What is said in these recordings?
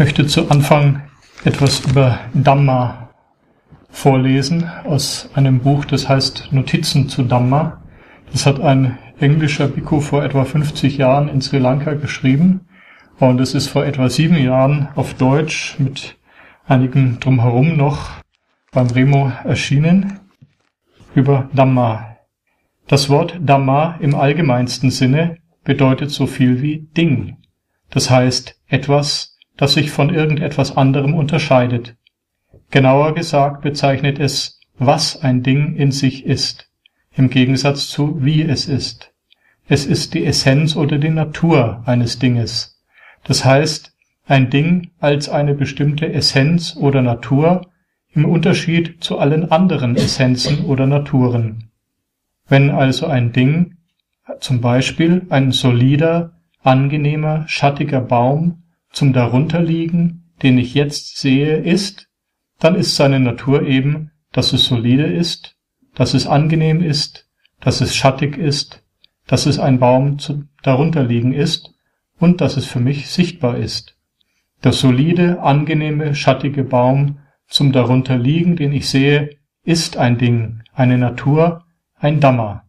möchte zu Anfang etwas über Dhamma vorlesen aus einem Buch, das heißt Notizen zu Dhamma. Das hat ein englischer Biku vor etwa 50 Jahren in Sri Lanka geschrieben und es ist vor etwa 7 Jahren auf Deutsch mit einigen drumherum noch beim Remo erschienen über Dhamma. Das Wort Dhamma im allgemeinsten Sinne bedeutet so viel wie Ding. Das heißt etwas, das sich von irgendetwas anderem unterscheidet. Genauer gesagt bezeichnet es, was ein Ding in sich ist, im Gegensatz zu wie es ist. Es ist die Essenz oder die Natur eines Dinges. Das heißt, ein Ding als eine bestimmte Essenz oder Natur im Unterschied zu allen anderen Essenzen oder Naturen. Wenn also ein Ding, zum Beispiel ein solider, angenehmer, schattiger Baum, zum Darunterliegen, den ich jetzt sehe, ist, dann ist seine Natur eben, dass es solide ist, dass es angenehm ist, dass es schattig ist, dass es ein Baum zum Darunterliegen ist und dass es für mich sichtbar ist. Der solide, angenehme, schattige Baum zum Darunterliegen, den ich sehe, ist ein Ding, eine Natur, ein Dhamma.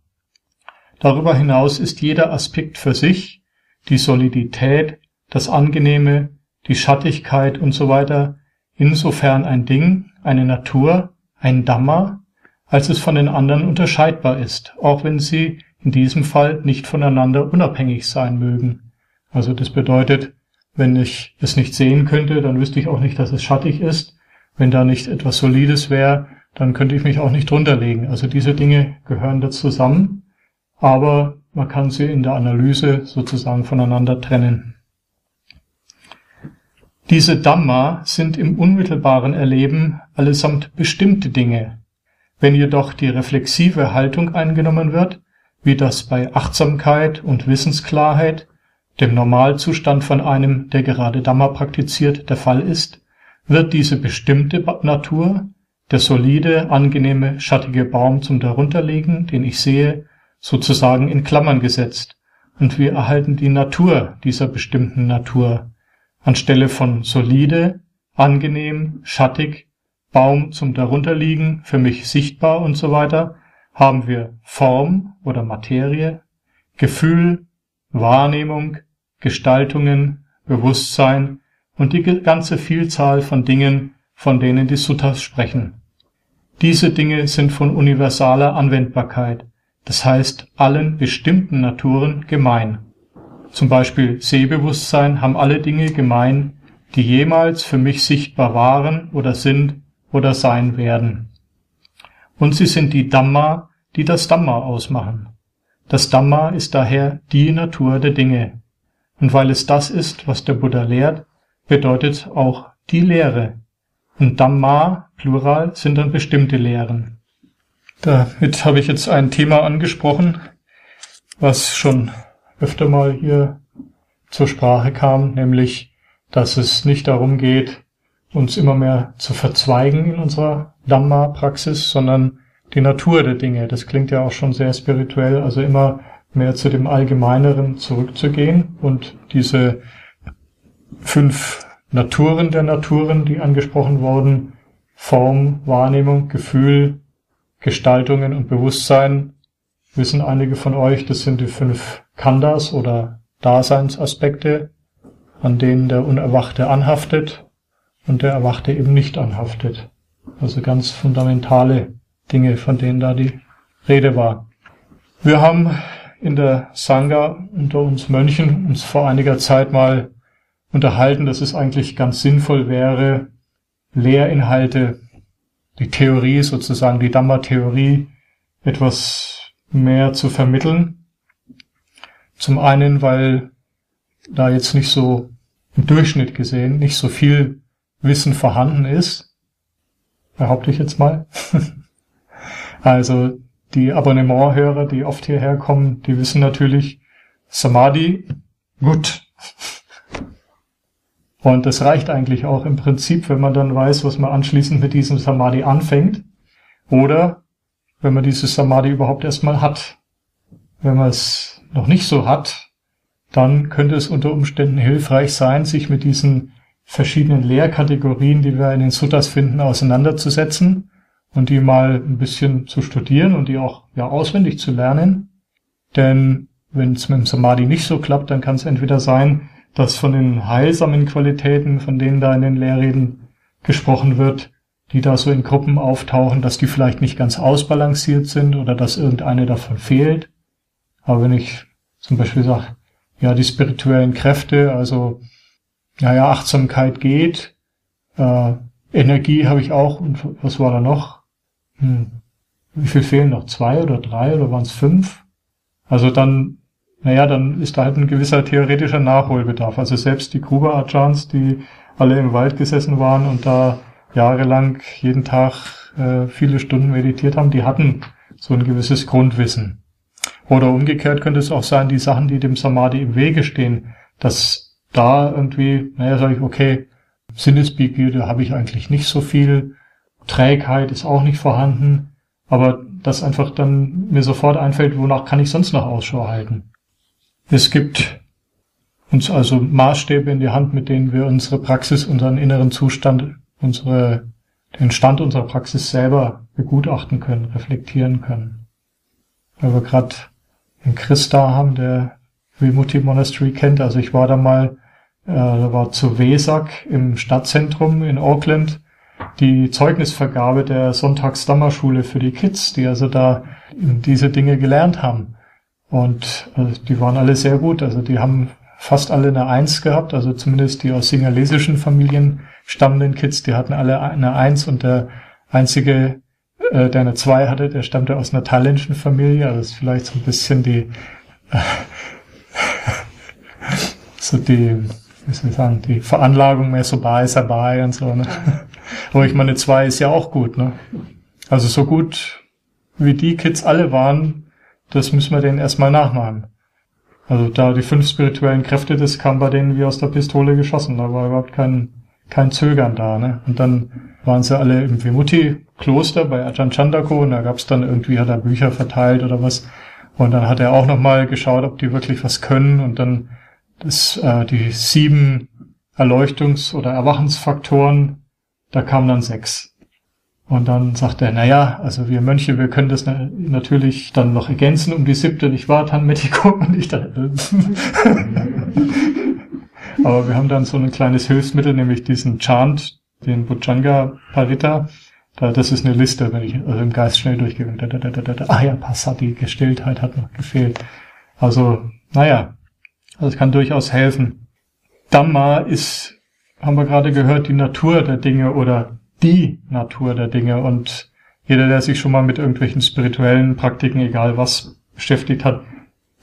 Darüber hinaus ist jeder Aspekt für sich, die Solidität, das Angenehme, die Schattigkeit und so weiter, insofern ein Ding, eine Natur, ein Dhamma, als es von den anderen unterscheidbar ist, auch wenn sie in diesem Fall nicht voneinander unabhängig sein mögen. Also das bedeutet, wenn ich es nicht sehen könnte, dann wüsste ich auch nicht, dass es schattig ist. Wenn da nicht etwas Solides wäre, dann könnte ich mich auch nicht drunter legen. Also diese Dinge gehören da zusammen, aber man kann sie in der Analyse sozusagen voneinander trennen. Diese Dhamma sind im unmittelbaren Erleben allesamt bestimmte Dinge. Wenn jedoch die reflexive Haltung eingenommen wird, wie das bei Achtsamkeit und Wissensklarheit, dem Normalzustand von einem, der gerade Dhamma praktiziert, der Fall ist, wird diese bestimmte Natur, der solide, angenehme, schattige Baum zum Darunterlegen, den ich sehe, sozusagen in Klammern gesetzt, und wir erhalten die Natur dieser bestimmten Natur. Anstelle von solide, angenehm, schattig, Baum zum Darunterliegen, für mich sichtbar und so weiter, haben wir Form oder Materie, Gefühl, Wahrnehmung, Gestaltungen, Bewusstsein und die ganze Vielzahl von Dingen, von denen die Suttas sprechen. Diese Dinge sind von universaler Anwendbarkeit, das heißt allen bestimmten Naturen gemein. Zum Beispiel Sehbewusstsein haben alle Dinge gemein, die jemals für mich sichtbar waren oder sind oder sein werden. Und sie sind die Dhamma, die das Dhamma ausmachen. Das Dhamma ist daher die Natur der Dinge. Und weil es das ist, was der Buddha lehrt, bedeutet auch die Lehre. Und Dhamma, Plural, sind dann bestimmte Lehren. Damit habe ich jetzt ein Thema angesprochen, was schon öfter mal hier zur Sprache kam, nämlich, dass es nicht darum geht, uns immer mehr zu verzweigen in unserer Dhamma-Praxis, sondern die Natur der Dinge. Das klingt ja auch schon sehr spirituell, also immer mehr zu dem Allgemeineren zurückzugehen und diese 5 Naturen der Naturen, die angesprochen wurden, Form, Wahrnehmung, Gefühl, Gestaltungen und Bewusstsein, wissen einige von euch, das sind die 5 Khandas oder Daseinsaspekte, an denen der Unerwachte anhaftet und der Erwachte eben nicht anhaftet. Also ganz fundamentale Dinge, von denen da die Rede war. Wir haben in der Sangha unter uns Mönchen uns vor einiger Zeit mal unterhalten, dass es eigentlich ganz sinnvoll wäre, Lehrinhalte, die Theorie sozusagen, die Dhamma-Theorie, etwas mehr zu vermitteln. Zum einen, weil da jetzt nicht so im Durchschnitt gesehen nicht so viel Wissen vorhanden ist, behaupte ich jetzt mal. Also die Abonnementhörer, die oft hierher kommen, die wissen natürlich, Samadhi, gut. Und das reicht eigentlich auch im Prinzip, wenn man dann weiß, was man anschließend mit diesem Samadhi anfängt. Oder wenn man dieses Samadhi überhaupt erstmal hat. Wenn man es noch nicht so hat, dann könnte es unter Umständen hilfreich sein, sich mit diesen verschiedenen Lehrkategorien, die wir in den Suttas finden, auseinanderzusetzen und die mal ein bisschen zu studieren und die auch ja auswendig zu lernen. Denn wenn es mit dem Samadhi nicht so klappt, dann kann es entweder sein, dass von den heilsamen Qualitäten, von denen da in den Lehrreden gesprochen wird, die da so in Gruppen auftauchen, dass die vielleicht nicht ganz ausbalanciert sind oder dass irgendeine davon fehlt. Aber wenn ich zum Beispiel sage, ja, die spirituellen Kräfte, also naja, Achtsamkeit geht, Energie habe ich auch, und was war da noch? Wie viel fehlen noch? 2 oder 3 oder waren es 5? Also dann, naja, dann ist da halt ein gewisser theoretischer Nachholbedarf. Also selbst die Gruber-Ajans, die alle im Wald gesessen waren und da jahrelang jeden Tag viele Stunden meditiert haben, die hatten so ein gewisses Grundwissen. Oder umgekehrt könnte es auch sein, die Sachen, die dem Samadhi im Wege stehen, dass da irgendwie, naja, sage ich, okay, Sinnesbegierde habe ich eigentlich nicht so viel, Trägheit ist auch nicht vorhanden, aber das einfach dann mir sofort einfällt, wonach kann ich sonst noch Ausschau halten. Es gibt uns also Maßstäbe in die Hand, mit denen wir unsere Praxis, unseren inneren Zustand, den Stand unserer Praxis selber begutachten können, reflektieren können. Weil wir gerade einen Christ da haben, der Wimuti Monastery kennt. Also ich war da mal, da war zu Wesak im Stadtzentrum in Auckland die Zeugnisvergabe der Sonntagsdhammerschule für die Kids, die also da diese Dinge gelernt haben. Und also die waren alle sehr gut. Also die haben fast alle eine 1 gehabt, also zumindest die aus singalesischen Familien stammenden Kids, die hatten alle eine 1 und der einzige, der eine 2 hatte, der stammte aus einer thailändischen Familie, also das ist vielleicht so ein bisschen die, so die, wie soll ich sagen, die Veranlagung mehr so bei, sabai und so, ne? Aber ich meine, 2 ist ja auch gut, ne? Also so gut wie die Kids alle waren, das müssen wir denen erstmal nachmachen. Also da die 5 spirituellen Kräfte, das kam bei denen wie aus der Pistole geschossen. Da war überhaupt kein Zögern da, ne? Und dann waren sie alle im Wimuti-Kloster bei Ajahn Chandako und da gab's dann irgendwie, hat er Bücher verteilt oder was. Und dann hat er auch nochmal geschaut, ob die wirklich was können. Und dann die 7 Erleuchtungs- oder Erwachensfaktoren, da kamen dann 6. Und dann sagt er, naja, also wir Mönche, wir können das natürlich dann noch ergänzen um die 7, nicht wahr, Tanmetiko? Und ich dann, aber wir haben dann so ein kleines Hilfsmittel, nämlich diesen Chant, den Bhujanga Parita. Das ist eine Liste, wenn ich also im Geist schnell durchgehe. Ah ja, Passati, Gestilltheit hat noch gefehlt. Also, naja, also es kann durchaus helfen. Dhamma ist, haben wir gerade gehört, die Natur der Dinge oder die Natur der Dinge, und jeder, der sich schon mal mit irgendwelchen spirituellen Praktiken, egal was, beschäftigt hat,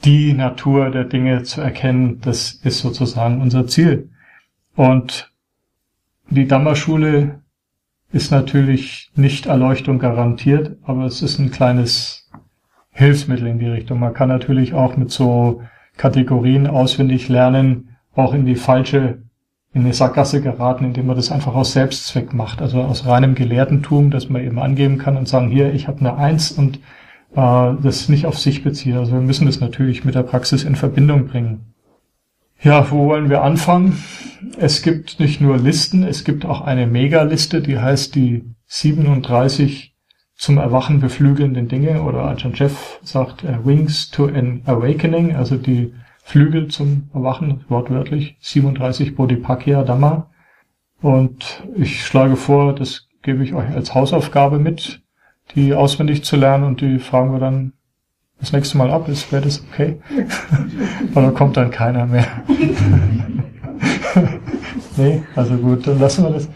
die Natur der Dinge zu erkennen, das ist sozusagen unser Ziel. Und die Dhamma-Schule ist natürlich nicht Erleuchtung garantiert, aber es ist ein kleines Hilfsmittel in die Richtung. Man kann natürlich auch mit so Kategorien auswendig lernen, auch in die falsche in eine Sackgasse geraten, indem man das einfach aus Selbstzweck macht, also aus reinem Gelehrtentum, dass man eben angeben kann und sagen, hier, ich habe eine 1 und das nicht auf sich beziehe. Also wir müssen das natürlich mit der Praxis in Verbindung bringen. Ja, wo wollen wir anfangen? Es gibt nicht nur Listen, es gibt auch eine Mega-Liste, die heißt die 37 zum Erwachen beflügelnden Dinge, oder Ajahn Jeff sagt Wings to an Awakening, also die Flügel zum Erwachen, wortwörtlich, 37 Bodhipakya Dhamma. Und ich schlage vor, das gebe ich euch als Hausaufgabe mit, die auswendig zu lernen, und die fragen wir dann das nächste Mal ab, wäre das okay? Oder kommt dann keiner mehr? Nee, also gut, dann lassen wir das.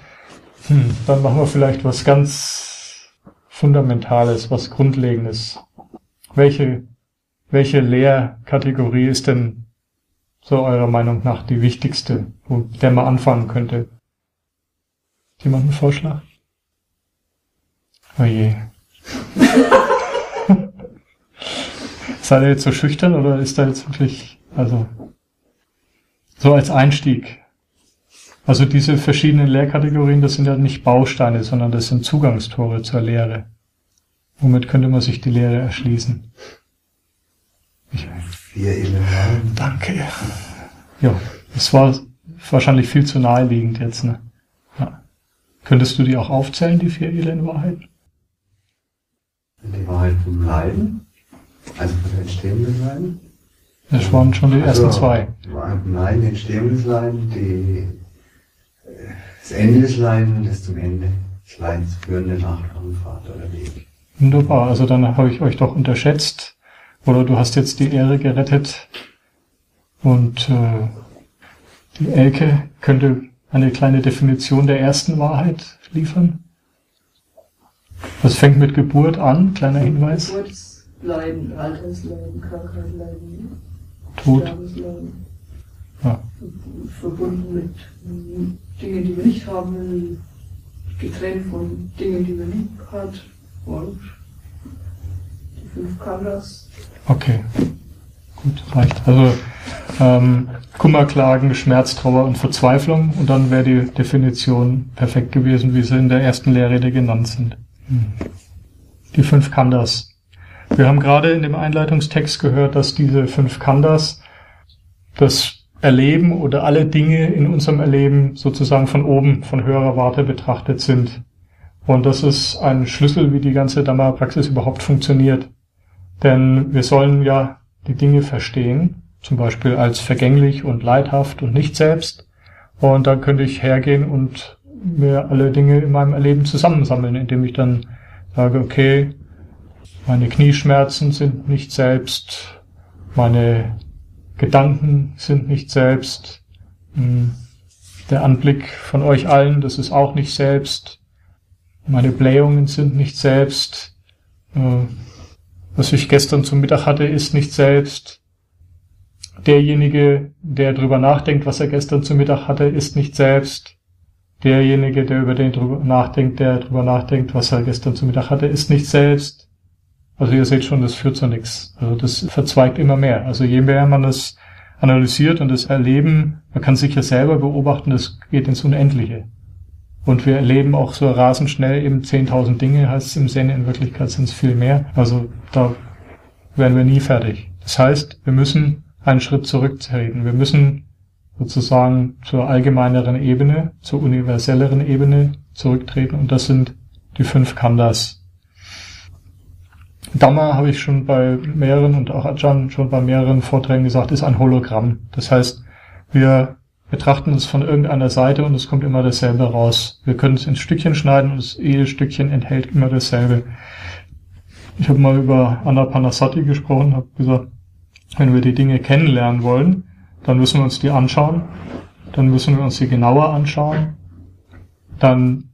Dann machen wir vielleicht was ganz Fundamentales, was Grundlegendes. Welche Lehrkategorie ist denn so eurer Meinung nach die wichtigste, mit der man anfangen könnte? Jemand einen Vorschlag? Oh je. Seid ihr jetzt so schüchtern oder ist da jetzt wirklich, also, so als Einstieg? Also diese verschiedenen Lehrkategorien, das sind ja nicht Bausteine, sondern das sind Zugangstore zur Lehre. Womit könnte man sich die Lehre erschließen? 4 Elemente. Danke. Ja, das war ist wahrscheinlich viel zu naheliegend jetzt, ne? Ja. Könntest du die auch aufzählen, die vier Elend-Wahrheiten? Die Wahrheit vom Leiden, also vom entstehenden Leiden. Das waren schon die ersten zwei. Die Wahrheit vom Leiden, entstehendes Leiden, das Ende des Leiden, das zum Ende des Leidens führende Nachfahrt oder Weg. Wunderbar, also dann habe ich euch doch unterschätzt, oder du hast jetzt die Ehre gerettet und die Elke könnte eine kleine Definition der ersten Wahrheit liefern. Das fängt mit Geburt an, kleiner Hinweis. Geburtsleiden, Altersleiden, Krankheitsleiden, Tod. Ja. Verbunden mit Dingen, die wir nicht haben, getrennt von Dingen, die wir nicht haben, und die 5 Khandas. Okay, gut, reicht. Also Kummer, Klagen, Schmerz, Trauer und Verzweiflung, und dann wäre die Definition perfekt gewesen, wie sie in der ersten Lehrrede genannt sind. Die 5 Khandas. Wir haben gerade in dem Einleitungstext gehört, dass diese 5 Khandas das Erleben oder alle Dinge in unserem Erleben sozusagen von oben, von höherer Warte betrachtet sind. Und das ist ein Schlüssel, wie die ganze Dhamma-Praxis überhaupt funktioniert. Denn wir sollen ja die Dinge verstehen, zum Beispiel als vergänglich und leidhaft und nicht selbst. Und dann könnte ich hergehen und mir alle Dinge in meinem Erleben zusammensammeln, indem ich dann sage, okay, meine Knieschmerzen sind nicht selbst, meine Gedanken sind nicht selbst, der Anblick von euch allen, das ist auch nicht selbst, meine Blähungen sind nicht selbst, was ich gestern zum Mittag hatte, ist nicht selbst, derjenige, der drüber nachdenkt, was er gestern zum Mittag hatte, ist nicht selbst, derjenige, der über den drüber nachdenkt, was er gestern zum Mittag hatte, ist nicht selbst. Also ihr seht schon, das führt zu nichts. Also das verzweigt immer mehr. Also je mehr man das analysiert und das Erleben, man kann sich ja selber beobachten, das geht ins Unendliche. Und wir erleben auch so rasend schnell eben 10.000 Dinge, heißt es im Zen, in Wirklichkeit sind es viel mehr. Also da werden wir nie fertig. Das heißt, wir müssen einen Schritt zurücktreten. Wir müssen sozusagen zur allgemeineren Ebene, zur universelleren Ebene zurücktreten, und das sind die 5 Khandas. Dhamma, habe ich schon bei mehreren, und auch Ajahn schon bei mehreren Vorträgen gesagt, ist ein Hologramm. Das heißt, wir betrachten es von irgendeiner Seite und es kommt immer dasselbe raus. Wir können es in Stückchen schneiden und jedes Stückchen enthält immer dasselbe. Ich habe mal über Anapanasati gesprochen, habe gesagt, wenn wir die Dinge kennenlernen wollen, dann müssen wir uns die anschauen, dann müssen wir uns die genauer anschauen, dann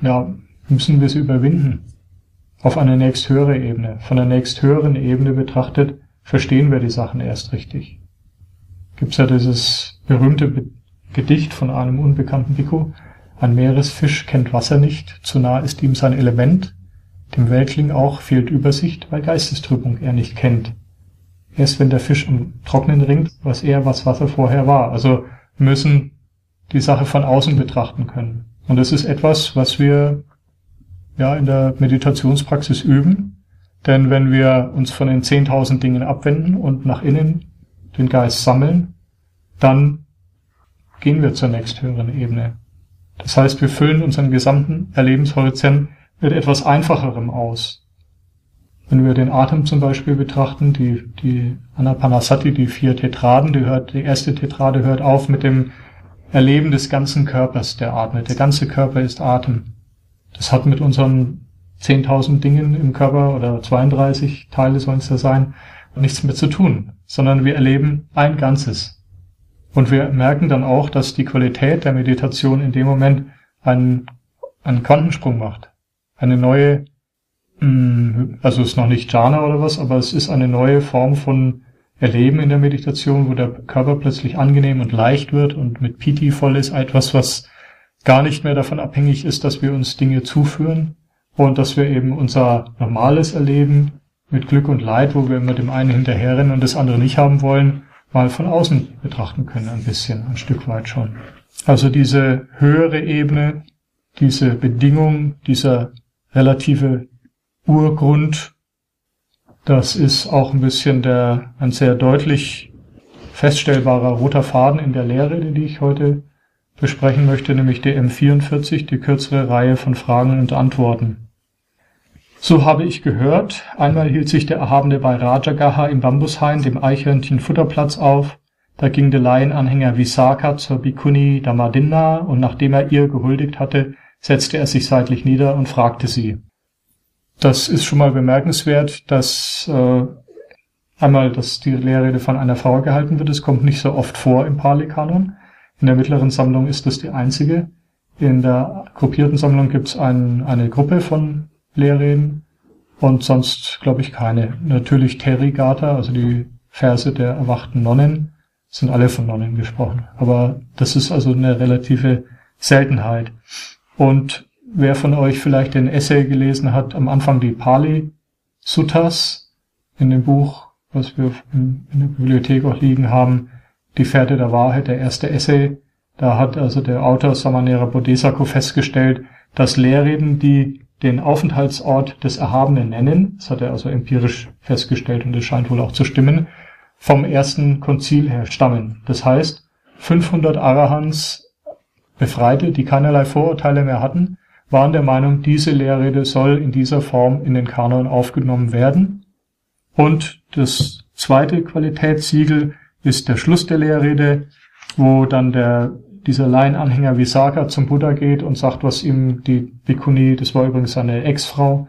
ja, müssen wir sie überwinden. Auf eine nächsthöhere Ebene. Von der nächsthöheren Ebene betrachtet, verstehen wir die Sachen erst richtig. Gibt's ja dieses berühmte Gedicht von einem unbekannten Biku. Ein Meeresfisch kennt Wasser nicht, zu nah ist ihm sein Element. Dem Weltling auch fehlt Übersicht, weil Geistestrübung er nicht kennt. Erst wenn der Fisch am Trocknen ringt, was er, was Wasser vorher war. Also müssen die Sache von außen betrachten können. Und das ist etwas, was wir ja in der Meditationspraxis üben, denn wenn wir uns von den 10.000 Dingen abwenden und nach innen den Geist sammeln, dann gehen wir zur nächsthöheren Ebene. Das heißt, wir füllen unseren gesamten Erlebenshorizont mit etwas Einfacherem aus. Wenn wir den Atem zum Beispiel betrachten, die Anapanasati, die 4 Tetraden, die erste Tetrade hört auf mit dem Erleben des ganzen Körpers, der atmet. Der ganze Körper ist Atem. Das hat mit unseren 10.000 Dingen im Körper oder 32 Teile sollen es ja sein, nichts mehr zu tun, sondern wir erleben ein Ganzes. Und wir merken dann auch, dass die Qualität der Meditation in dem Moment einen Quantensprung macht. Eine neue, also es ist noch nicht Jhana oder was, aber es ist eine neue Form von Erleben in der Meditation, wo der Körper plötzlich angenehm und leicht wird und mit Piti voll ist, etwas, was gar nicht mehr davon abhängig ist, dass wir uns Dinge zuführen und dass wir eben unser normales Erleben mit Glück und Leid, wo wir immer dem einen hinterherrennen und das andere nicht haben wollen, mal von außen betrachten können, ein bisschen, ein Stück weit schon. Also diese höhere Ebene, diese Bedingung, dieser relative Urgrund, das ist auch ein bisschen ein sehr deutlich feststellbarer roter Faden in der Lehre, die ich heute besprechen möchte, nämlich die M44, die kürzere Reihe von Fragen und Antworten. So habe ich gehört, einmal hielt sich der Erhabene bei Rajagaha im Bambushain, dem Eichhörnchen-Futterplatz, auf. Da ging der Laienanhänger Visaka zur Bhikkhuni Dhammadinna und nachdem er ihr gehuldigt hatte, setzte er sich seitlich nieder und fragte sie. Das ist schon mal bemerkenswert, dass dass die Lehrrede von einer Frau gehalten wird. Es kommt nicht so oft vor im Pali-Kanon. In der mittleren Sammlung ist das die einzige. In der gruppierten Sammlung gibt es eine Gruppe von Lehrreden und sonst, glaube ich, keine. Natürlich Terigata, also die Verse der erwachten Nonnen, sind alle von Nonnen gesprochen. Aber das ist also eine relative Seltenheit. Und wer von euch vielleicht den Essay gelesen hat, am Anfang die Pali-Suttas in dem Buch, was wir in der Bibliothek auch liegen haben, Die Fährte der Wahrheit, der erste Essay, da hat also der Autor Samanera Bodesako festgestellt, dass Lehrreden, die den Aufenthaltsort des Erhabenen nennen, das hat er also empirisch festgestellt und das scheint wohl auch zu stimmen, vom ersten Konzil her stammen. Das heißt, 500 Arahants, Befreite, die keinerlei Vorurteile mehr hatten, waren der Meinung, diese Lehrrede soll in dieser Form in den Kanon aufgenommen werden. Und das zweite Qualitätssiegel ist der Schluss der Lehrrede, wo dann dieser Laienanhänger Visaka zum Buddha geht und sagt, was ihm die Bhikkhuni, das war übrigens seine Ex-Frau,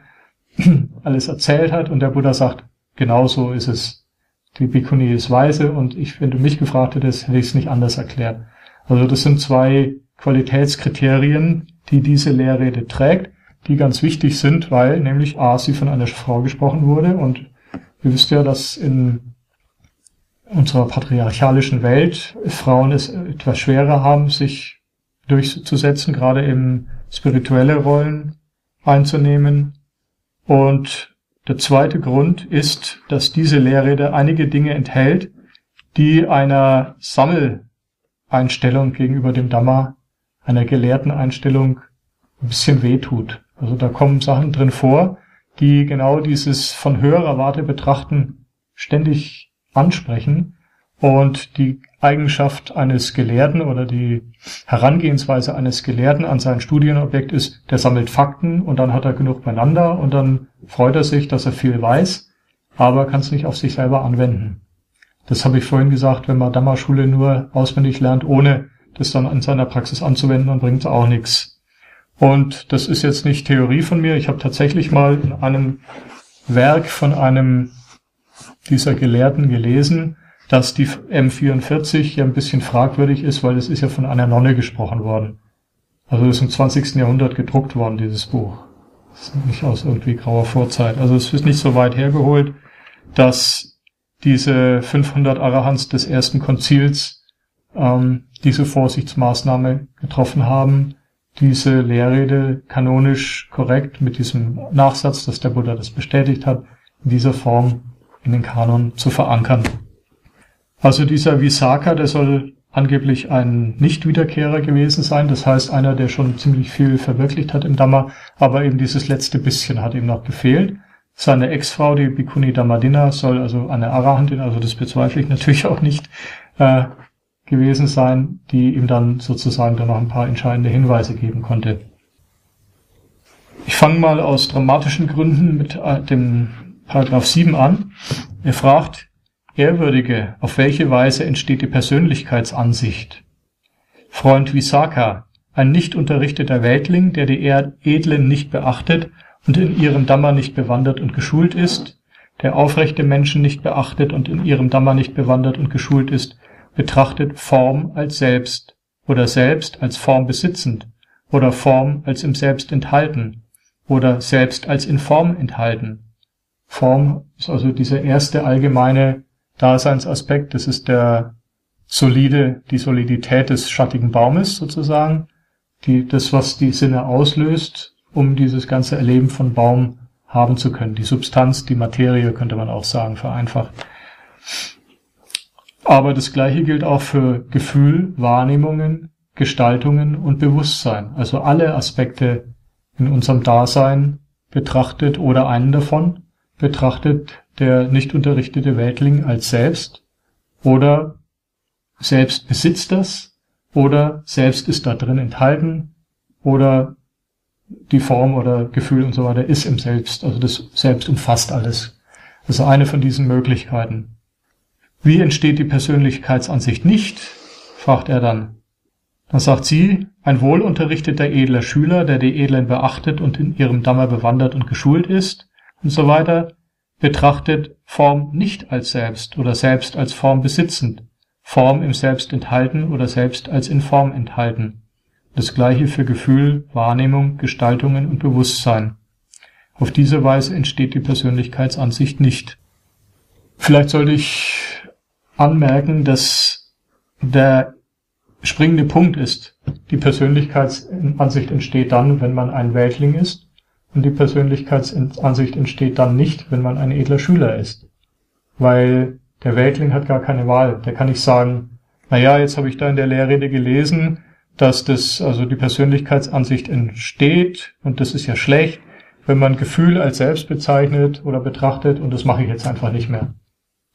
alles erzählt hat. Und der Buddha sagt, genau so ist es. Die Bhikkhuni ist weise und wenn du mich gefragt hättest, hätte ich es nicht anders erklärt. Also das sind zwei Qualitätskriterien, die diese Lehrrede trägt, die ganz wichtig sind, weil nämlich A, sie von einer Frau gesprochen wurde und ihr wisst ja, dass in unserer patriarchalischen Welt Frauen es etwas schwerer haben, sich durchzusetzen, gerade eben spirituelle Rollen einzunehmen. Und der zweite Grund ist, dass diese Lehrrede einige Dinge enthält, die einer Sammeleinstellung gegenüber dem Dhamma, einer gelehrten Einstellung, ein bisschen wehtut. Also da kommen Sachen drin vor, die genau dieses von höherer Warte betrachten ständig ansprechen und die Eigenschaft eines Gelehrten oder die Herangehensweise eines Gelehrten an sein Studienobjekt ist, der sammelt Fakten und dann hat er genug beieinander und dann freut er sich, dass er viel weiß, aber kann es nicht auf sich selber anwenden. Das habe ich vorhin gesagt, wenn man Dhamma-Schule nur auswendig lernt, ohne das dann in seiner Praxis anzuwenden, dann bringt es auch nichts. Und das ist jetzt nicht Theorie von mir, ich habe tatsächlich mal in einem Werk von einem dieser Gelehrten gelesen, dass die M44 ja ein bisschen fragwürdig ist, weil es ist ja von einer Nonne gesprochen worden. Also es ist im 20. Jahrhundert gedruckt worden, dieses Buch. Das ist nicht aus irgendwie grauer Vorzeit. Also es ist nicht so weit hergeholt, dass diese 500 Arahants des ersten Konzils diese Vorsichtsmaßnahme getroffen haben, diese Lehrrede kanonisch korrekt mit diesem Nachsatz, dass der Buddha das bestätigt hat, in dieser Form in den Kanon zu verankern. Also dieser Visaka, der soll angeblich ein Nichtwiederkehrer gewesen sein, das heißt einer, der schon ziemlich viel verwirklicht hat im Dhamma, aber eben dieses letzte bisschen hat ihm noch gefehlt. Seine Ex-Frau, die Bhikkhuni Dhammadinna, soll also eine Arahantin, also das bezweifle ich natürlich auch nicht, gewesen sein, die ihm dann sozusagen noch ein paar entscheidende Hinweise geben konnte. Ich fange mal aus dramatischen Gründen mit dem Paragraph 7 an. Er fragt, Ehrwürdige, auf welche Weise entsteht die Persönlichkeitsansicht? Freund Visaka, ein nicht unterrichteter Weltling, der die Edlen nicht beachtet und in ihrem Dhamma nicht bewandert und geschult ist, der aufrechte Menschen nicht beachtet und in ihrem Dhamma nicht bewandert und geschult ist, betrachtet Form als Selbst oder Selbst als Form besitzend oder Form als im Selbst enthalten oder Selbst als in Form enthalten. Form ist also dieser erste allgemeine Daseinsaspekt, das ist die Solidität des schattigen Baumes sozusagen, das, was die Sinne auslöst, um dieses ganze Erleben von Baum haben zu können. Die Substanz, die Materie, könnte man auch sagen, vereinfacht. Aber das Gleiche gilt auch für Gefühl, Wahrnehmungen, Gestaltungen und Bewusstsein. Also alle Aspekte in unserem Dasein betrachtet oder einen davon, betrachtet der nicht unterrichtete Weltling als Selbst oder selbst besitzt das oder selbst ist da drin enthalten oder die Form oder Gefühl und so weiter ist im Selbst. Also das Selbst umfasst alles. Das ist eine von diesen Möglichkeiten. Wie entsteht die Persönlichkeitsansicht nicht? Fragt er dann. Dann sagt sie, ein wohlunterrichteter edler Schüler, der die Edlen beachtet und in ihrem Dhamma bewandert und geschult ist und so weiter, betrachtet Form nicht als Selbst oder Selbst als Form besitzend, Form im Selbst enthalten oder Selbst als in Form enthalten. Das Gleiche für Gefühl, Wahrnehmung, Gestaltungen und Bewusstsein. Auf diese Weise entsteht die Persönlichkeitsansicht nicht. Vielleicht sollte ich anmerken, dass der springende Punkt ist, die Persönlichkeitsansicht entsteht dann, wenn man ein Weltling ist, und die Persönlichkeitsansicht entsteht dann nicht, wenn man ein edler Schüler ist. Weil der Weltling hat gar keine Wahl. Der kann nicht sagen, naja, jetzt habe ich da in der Lehrrede gelesen, dass das, also die Persönlichkeitsansicht entsteht, und das ist ja schlecht, wenn man Gefühl als selbst bezeichnet oder betrachtet, und das mache ich jetzt einfach nicht mehr.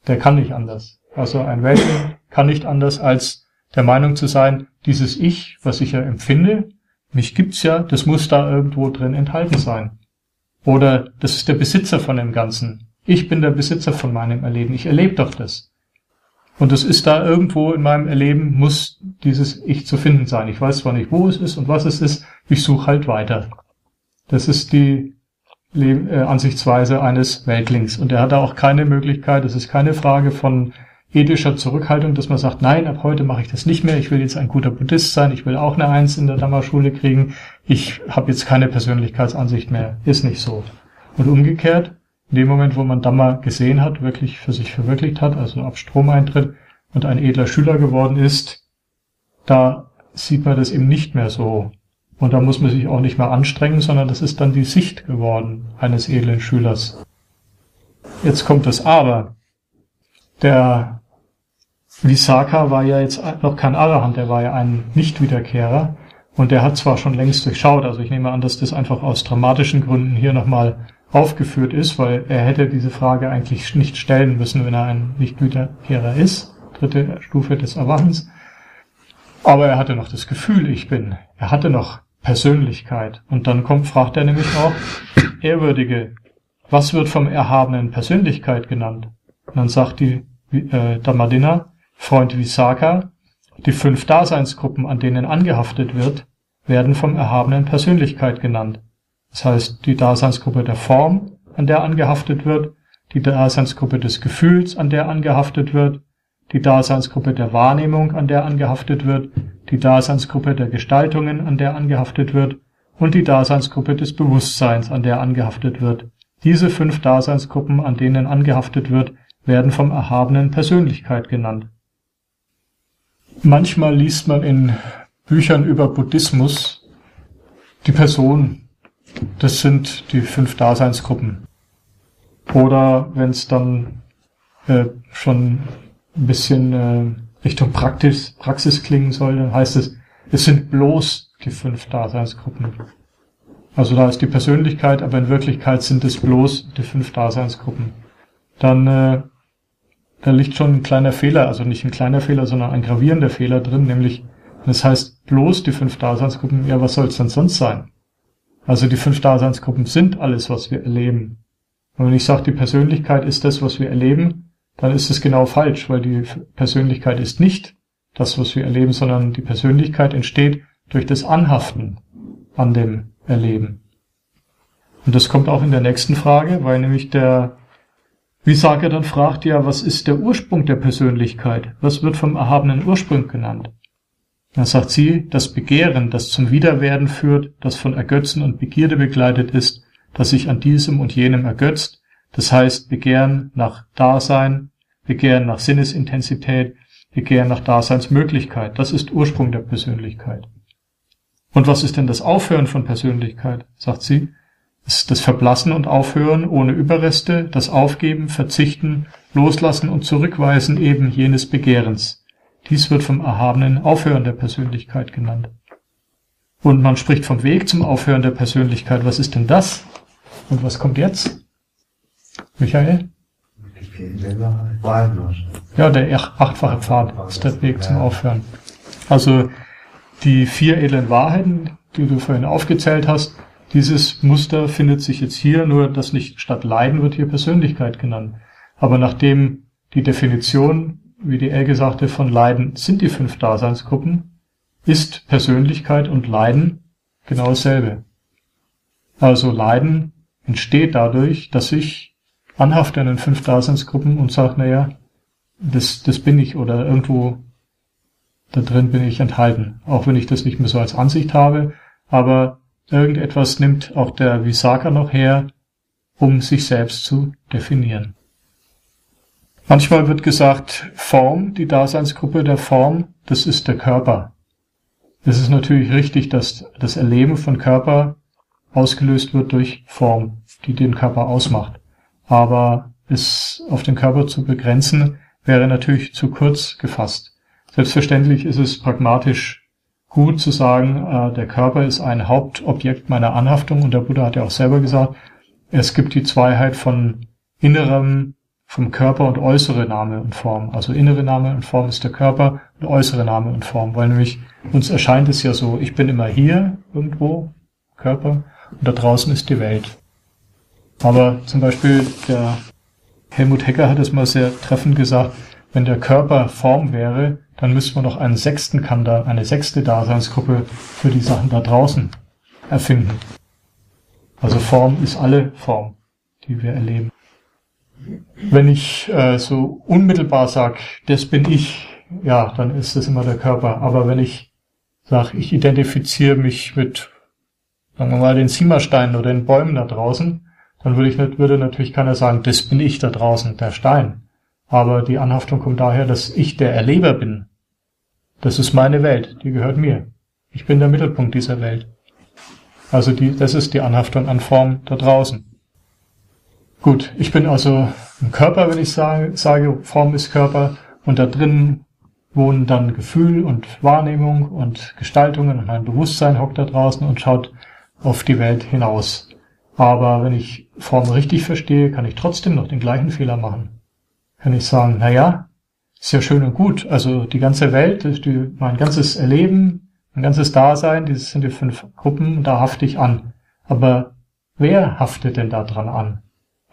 Der kann nicht anders. Also ein Weltling kann nicht anders als der Meinung zu sein, dieses Ich, was ich ja empfinde, mich gibt's ja, das muss da irgendwo drin enthalten sein. Oder das ist der Besitzer von dem Ganzen. Ich bin der Besitzer von meinem Erleben. Ich erlebe doch das. Und es ist da irgendwo in meinem Erleben, muss dieses Ich zu finden sein. Ich weiß zwar nicht, wo es ist und was es ist, ich suche halt weiter. Das ist die Ansichtsweise eines Weltlings. Und er hat da auch keine Möglichkeit, es ist keine Frage von ethischer Zurückhaltung, dass man sagt, nein, ab heute mache ich das nicht mehr, ich will jetzt ein guter Buddhist sein, ich will auch eine Eins in der Dhamma-Schule kriegen, ich habe jetzt keine Persönlichkeitsansicht mehr, ist nicht so. Und umgekehrt, in dem Moment, wo man Dhamma gesehen hat, wirklich für sich verwirklicht hat, also ab Stromeintritt und ein edler Schüler geworden ist, da sieht man das eben nicht mehr so. Und da muss man sich auch nicht mehr anstrengen, sondern das ist dann die Sicht geworden eines edlen Schülers. Jetzt kommt das Aber. Der Visaka war ja jetzt noch kein Arahant, er war ja ein Nichtwiederkehrer, und der hat zwar schon längst durchschaut, also ich nehme an, dass das einfach aus dramatischen Gründen hier nochmal aufgeführt ist, weil er hätte diese Frage eigentlich nicht stellen müssen, wenn er ein Nichtwiederkehrer ist, dritte Stufe des Erwachens, aber er hatte noch das Gefühl, ich bin, er hatte noch Persönlichkeit, und dann fragt er nämlich auch, Ehrwürdige, was wird vom Erhabenen Persönlichkeit genannt? Und dann sagt die Dhammadina, Freund Visaka, die 5 Daseinsgruppen, an denen angehaftet wird, werden vom Erhabenen Persönlichkeit genannt. Das heißt, die Daseinsgruppe der Form, an der angehaftet wird, die Daseinsgruppe des Gefühls, an der angehaftet wird, die Daseinsgruppe der Wahrnehmung, an der angehaftet wird, die Daseinsgruppe der Gestaltungen, an der angehaftet wird, und die Daseinsgruppe des Bewusstseins, an der angehaftet wird. Diese 5 Daseinsgruppen, an denen angehaftet wird, werden vom Erhabenen Persönlichkeit genannt. Manchmal liest man in Büchern über Buddhismus die Person, das sind die 5 Daseinsgruppen. Oder wenn es dann schon ein bisschen Richtung Praxis klingen soll, dann heißt es, es sind bloß die 5 Daseinsgruppen. Also da ist die Persönlichkeit, aber in Wirklichkeit sind es bloß die 5 Daseinsgruppen. Dann da liegt schon ein kleiner Fehler, also nicht ein kleiner Fehler, sondern ein gravierender Fehler drin, nämlich, das heißt, bloß die 5 Daseinsgruppen, ja, was soll es denn sonst sein? Also die 5 Daseinsgruppen sind alles, was wir erleben. Und wenn ich sage, die Persönlichkeit ist das, was wir erleben, dann ist es genau falsch, weil die Persönlichkeit ist nicht das, was wir erleben, sondern die Persönlichkeit entsteht durch das Anhaften an dem Erleben. Und das kommt auch in der nächsten Frage, weil nämlich der Visaka dann fragt ja, was ist der Ursprung der Persönlichkeit? Was wird vom erhabenen Ursprung genannt? Dann sagt sie, das Begehren, das zum Widerwerden führt, das von Ergötzen und Begierde begleitet ist, das sich an diesem und jenem ergötzt, das heißt Begehren nach Dasein, Begehren nach Sinnesintensität, Begehren nach Daseinsmöglichkeit, das ist Ursprung der Persönlichkeit. Und was ist denn das Aufhören von Persönlichkeit, sagt sie? Ist das Verblassen und Aufhören ohne Überreste, das Aufgeben, Verzichten, Loslassen und Zurückweisen eben jenes Begehrens. Dies wird vom erhabenen Aufhören der Persönlichkeit genannt. Und man spricht vom Weg zum Aufhören der Persönlichkeit. Was ist denn das? Und was kommt jetzt? Michael? Ich bin selber wahllos. Ja, der achtfache Pfad ist der Weg zum Aufhören. Also die vier edlen Wahrheiten, die du vorhin aufgezählt hast, dieses Muster findet sich jetzt hier, nur dass nicht statt Leiden wird hier Persönlichkeit genannt. Aber nachdem die Definition, wie die Elke sagte, von Leiden sind die 5 Daseinsgruppen, ist Persönlichkeit und Leiden genau dasselbe. Also Leiden entsteht dadurch, dass ich anhafte an den 5 Daseinsgruppen und sage, naja, das bin ich oder irgendwo da drin bin ich enthalten. Auch wenn ich das nicht mehr so als Ansicht habe, aber irgendetwas nimmt auch der Visaka noch her, um sich selbst zu definieren. Manchmal wird gesagt, Form, die Daseinsgruppe der Form, das ist der Körper. Es ist natürlich richtig, dass das Erleben von Körper ausgelöst wird durch Form, die den Körper ausmacht. Aber es auf den Körper zu begrenzen, wäre natürlich zu kurz gefasst. Selbstverständlich ist es pragmatisch gut zu sagen, der Körper ist ein Hauptobjekt meiner Anhaftung, und der Buddha hat ja auch selber gesagt, es gibt die Zweiheit von innerem, vom Körper und äußere Name und Form. Also innere Name und Form ist der Körper und äußere Name und Form, weil nämlich uns erscheint es ja so, ich bin immer hier irgendwo, Körper, und da draußen ist die Welt. Aber zum Beispiel der Helmut Hecker hat es mal sehr treffend gesagt, wenn der Körper Form wäre, dann müsste man noch einen 6. Khanda, eine 6. Daseinsgruppe für die Sachen da draußen erfinden. Also Form ist alle Form, die wir erleben. Wenn ich so unmittelbar sage, das bin ich, ja, dann ist das immer der Körper. Aber wenn ich sage, ich identifiziere mich mit, sagen wir mal, den Zimmersteinen oder den Bäumen da draußen, dann würde natürlich keiner sagen, das bin ich da draußen, der Stein. Aber die Anhaftung kommt daher, dass ich der Erleber bin. Das ist meine Welt, die gehört mir. Ich bin der Mittelpunkt dieser Welt. Also das ist die Anhaftung an Form da draußen. Gut, ich bin also ein Körper, wenn ich sage, Form ist Körper, und da drin wohnen dann Gefühl und Wahrnehmung und Gestaltungen, und mein Bewusstsein hockt da draußen und schaut auf die Welt hinaus. Aber wenn ich Form richtig verstehe, kann ich trotzdem noch den gleichen Fehler machen. Kann ich sagen, naja, ist ja schön und gut, also die ganze Welt, mein ganzes Erleben, mein ganzes Dasein, dieses sind die 5 Gruppen, da hafte ich an. Aber wer haftet denn da dran an?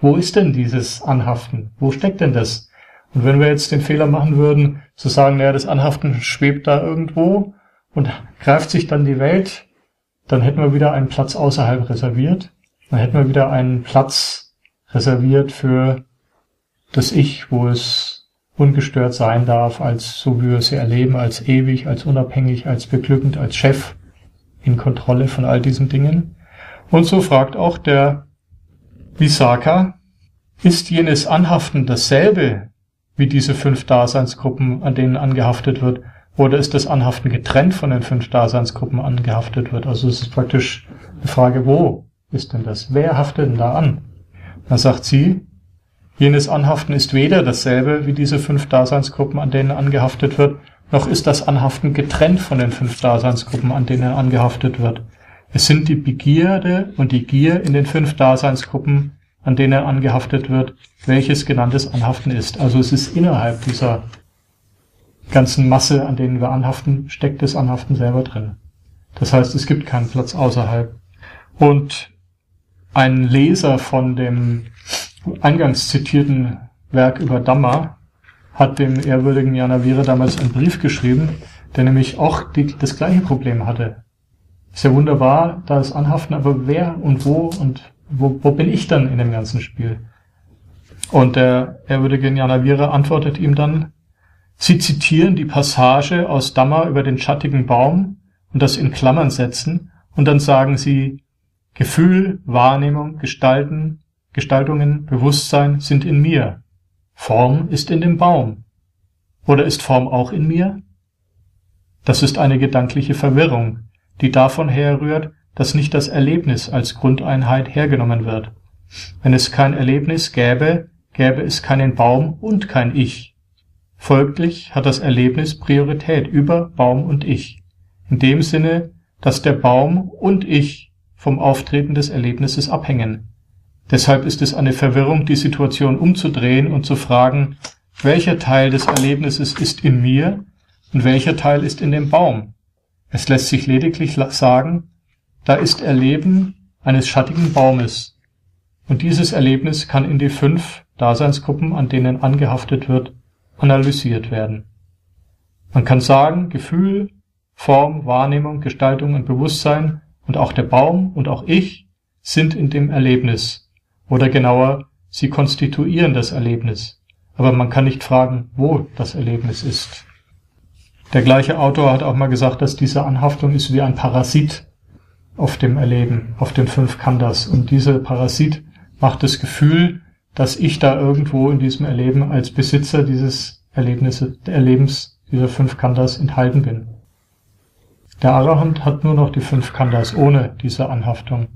Wo ist denn dieses Anhaften? Wo steckt denn das? Und wenn wir jetzt den Fehler machen würden, zu sagen, naja, das Anhaften schwebt da irgendwo und greift sich dann die Welt, dann hätten wir wieder einen Platz außerhalb reserviert. Dann hätten wir wieder einen Platz reserviert für das Ich, wo es ungestört sein darf, als so wie wir es erleben, als ewig, als unabhängig, als beglückend, als Chef in Kontrolle von all diesen Dingen. Und so fragt auch der Visaka, ist jenes Anhaften dasselbe wie diese 5 Daseinsgruppen, an denen angehaftet wird, oder ist das Anhaften getrennt von den 5 Daseinsgruppen angehaftet wird? Also es ist praktisch eine Frage, wo ist denn das? Wer haftet denn da an? Da sagt sie, jenes Anhaften ist weder dasselbe wie diese 5 Daseinsgruppen, an denen angehaftet wird, noch ist das Anhaften getrennt von den 5 Daseinsgruppen, an denen angehaftet wird. Es sind die Begierde und die Gier in den 5 Daseinsgruppen, an denen angehaftet wird, welches genanntes Anhaften ist. Also es ist innerhalb dieser ganzen Masse, an denen wir anhaften, steckt das Anhaften selber drin. Das heißt, es gibt keinen Platz außerhalb. Und ein Leser von dem eingangs zitierten Werk über Dhamma hat dem ehrwürdigen Jnanavira damals einen Brief geschrieben, der nämlich auch das gleiche Problem hatte. Ist ja wunderbar, da ist Anhaften, aber wer und wo bin ich dann in dem ganzen Spiel? Und der ehrwürdige Jnanavira antwortet ihm dann, Sie zitieren die Passage aus Dhamma über den schattigen Baum und das in Klammern setzen, und dann sagen Sie, Gefühl, Wahrnehmung, Gestaltungen, Bewusstsein sind in mir. Form ist in dem Baum. Oder ist Form auch in mir? Das ist eine gedankliche Verwirrung, die davon herrührt, dass nicht das Erlebnis als Grundeinheit hergenommen wird. Wenn es kein Erlebnis gäbe, gäbe es keinen Baum und kein Ich. Folglich hat das Erlebnis Priorität über Baum und Ich. In dem Sinne, dass der Baum und Ich vom Auftreten des Erlebnisses abhängen. Deshalb ist es eine Verwirrung, die Situation umzudrehen und zu fragen, Welcher Teil des Erlebnisses ist in mir und welcher Teil ist in dem Baum? Es lässt sich lediglich sagen, da ist Erleben eines schattigen Baumes. Und dieses Erlebnis kann in die 5 Daseinsgruppen, an denen angehaftet wird, analysiert werden. Man kann sagen, Gefühl, Form, Wahrnehmung, Gestaltung und Bewusstsein und auch der Baum und auch ich sind in dem Erlebnis. Oder genauer, sie konstituieren das Erlebnis. Aber man kann nicht fragen, wo das Erlebnis ist. Der gleiche Autor hat auch mal gesagt, dass diese Anhaftung ist wie ein Parasit auf dem Erleben, auf den 5 Khandas. Und dieser Parasit macht das Gefühl, dass ich da irgendwo in diesem Erleben als Besitzer dieses Erlebens dieser 5 Khandas enthalten bin. Der Arahant hat nur noch die 5 Khandas ohne diese Anhaftung.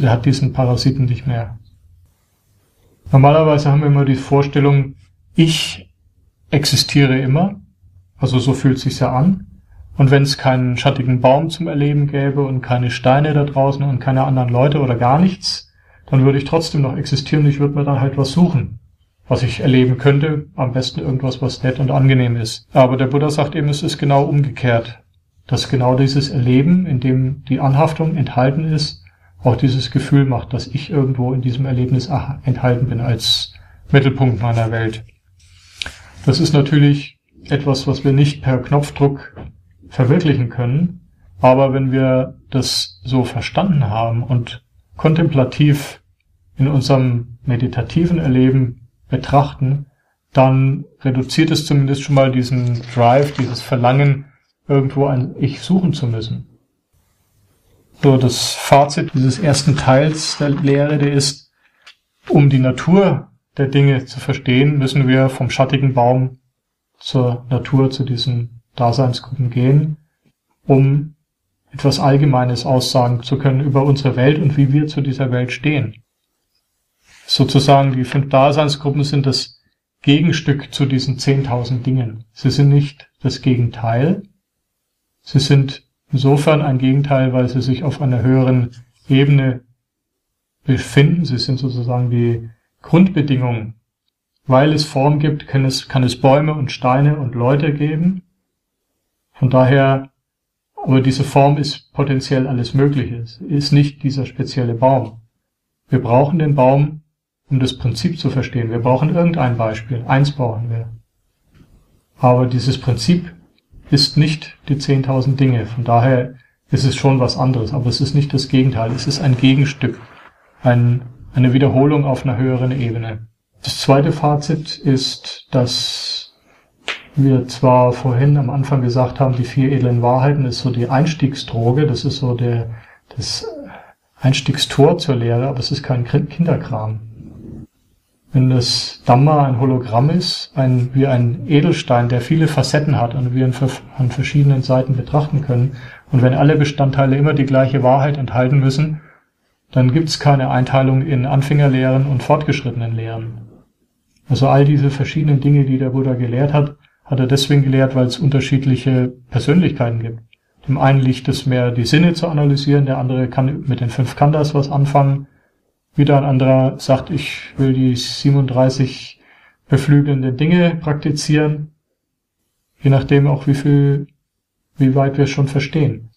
Er hat diesen Parasiten nicht mehr. Normalerweise haben wir immer die Vorstellung, ich existiere immer, also so fühlt es sich ja an. Und wenn es keinen schattigen Baum zum Erleben gäbe und keine Steine da draußen und keine anderen Leute oder gar nichts, dann würde ich trotzdem noch existieren und ich würde mir dann halt was suchen, was ich erleben könnte, am besten irgendwas, was nett und angenehm ist. Aber der Buddha sagt eben, es ist genau umgekehrt, dass genau dieses Erleben, in dem die Anhaftung enthalten ist, auch dieses Gefühl macht, dass ich irgendwo in diesem Erlebnis enthalten bin als Mittelpunkt meiner Welt. Das ist natürlich etwas, was wir nicht per Knopfdruck verwirklichen können, aber wenn wir das so verstanden haben und kontemplativ in unserem meditativen Erleben betrachten, dann reduziert es zumindest schon mal diesen Drive, dieses Verlangen, irgendwo ein Ich suchen zu müssen. So, das Fazit dieses ersten Teils der Lehre, der ist, um die Natur der Dinge zu verstehen, müssen wir vom schattigen Baum zur Natur, zu diesen Daseinsgruppen gehen, um etwas Allgemeines aussagen zu können über unsere Welt und wie wir zu dieser Welt stehen. Sozusagen die 5 Daseinsgruppen sind das Gegenstück zu diesen 10.000 Dingen. Sie sind nicht das Gegenteil. Sie sind insofern ein Gegenteil, weil sie sich auf einer höheren Ebene befinden. Sie sind sozusagen die Grundbedingungen. Weil es Form gibt, kann es Bäume und Steine und Leute geben. Von daher, aber diese Form ist potenziell alles Mögliche. Es ist nicht dieser spezielle Baum. Wir brauchen den Baum, um das Prinzip zu verstehen. Wir brauchen irgendein Beispiel. Eins brauchen wir. Aber dieses Prinzip ist nicht die 10.000 Dinge. Von daher ist es schon was anderes. Aber es ist nicht das Gegenteil. Es ist ein Gegenstück. Eine Wiederholung auf einer höheren Ebene. Das zweite Fazit ist, dass wir zwar vorhin am Anfang gesagt haben, die 4 edlen Wahrheiten ist so die Einstiegsdroge, das ist so das Einstiegstor zur Lehre, aber es ist kein Kinderkram. Wenn das Dhamma ein Hologramm ist, wie ein Edelstein, der viele Facetten hat und wir ihn an verschiedenen Seiten betrachten können, und wenn alle Bestandteile immer die gleiche Wahrheit enthalten müssen, dann gibt es keine Einteilung in Anfängerlehren und fortgeschrittenen Lehren. Also all diese verschiedenen Dinge, die der Buddha gelehrt hat, hat er deswegen gelehrt, weil es unterschiedliche Persönlichkeiten gibt. Dem einen liegt es mehr, die Sinne zu analysieren, der andere kann mit den 5 Khandas was anfangen. Wieder ein anderer sagt, ich will die 37 beflügelnden Dinge praktizieren. Je nachdem auch, wie weit wir schon verstehen.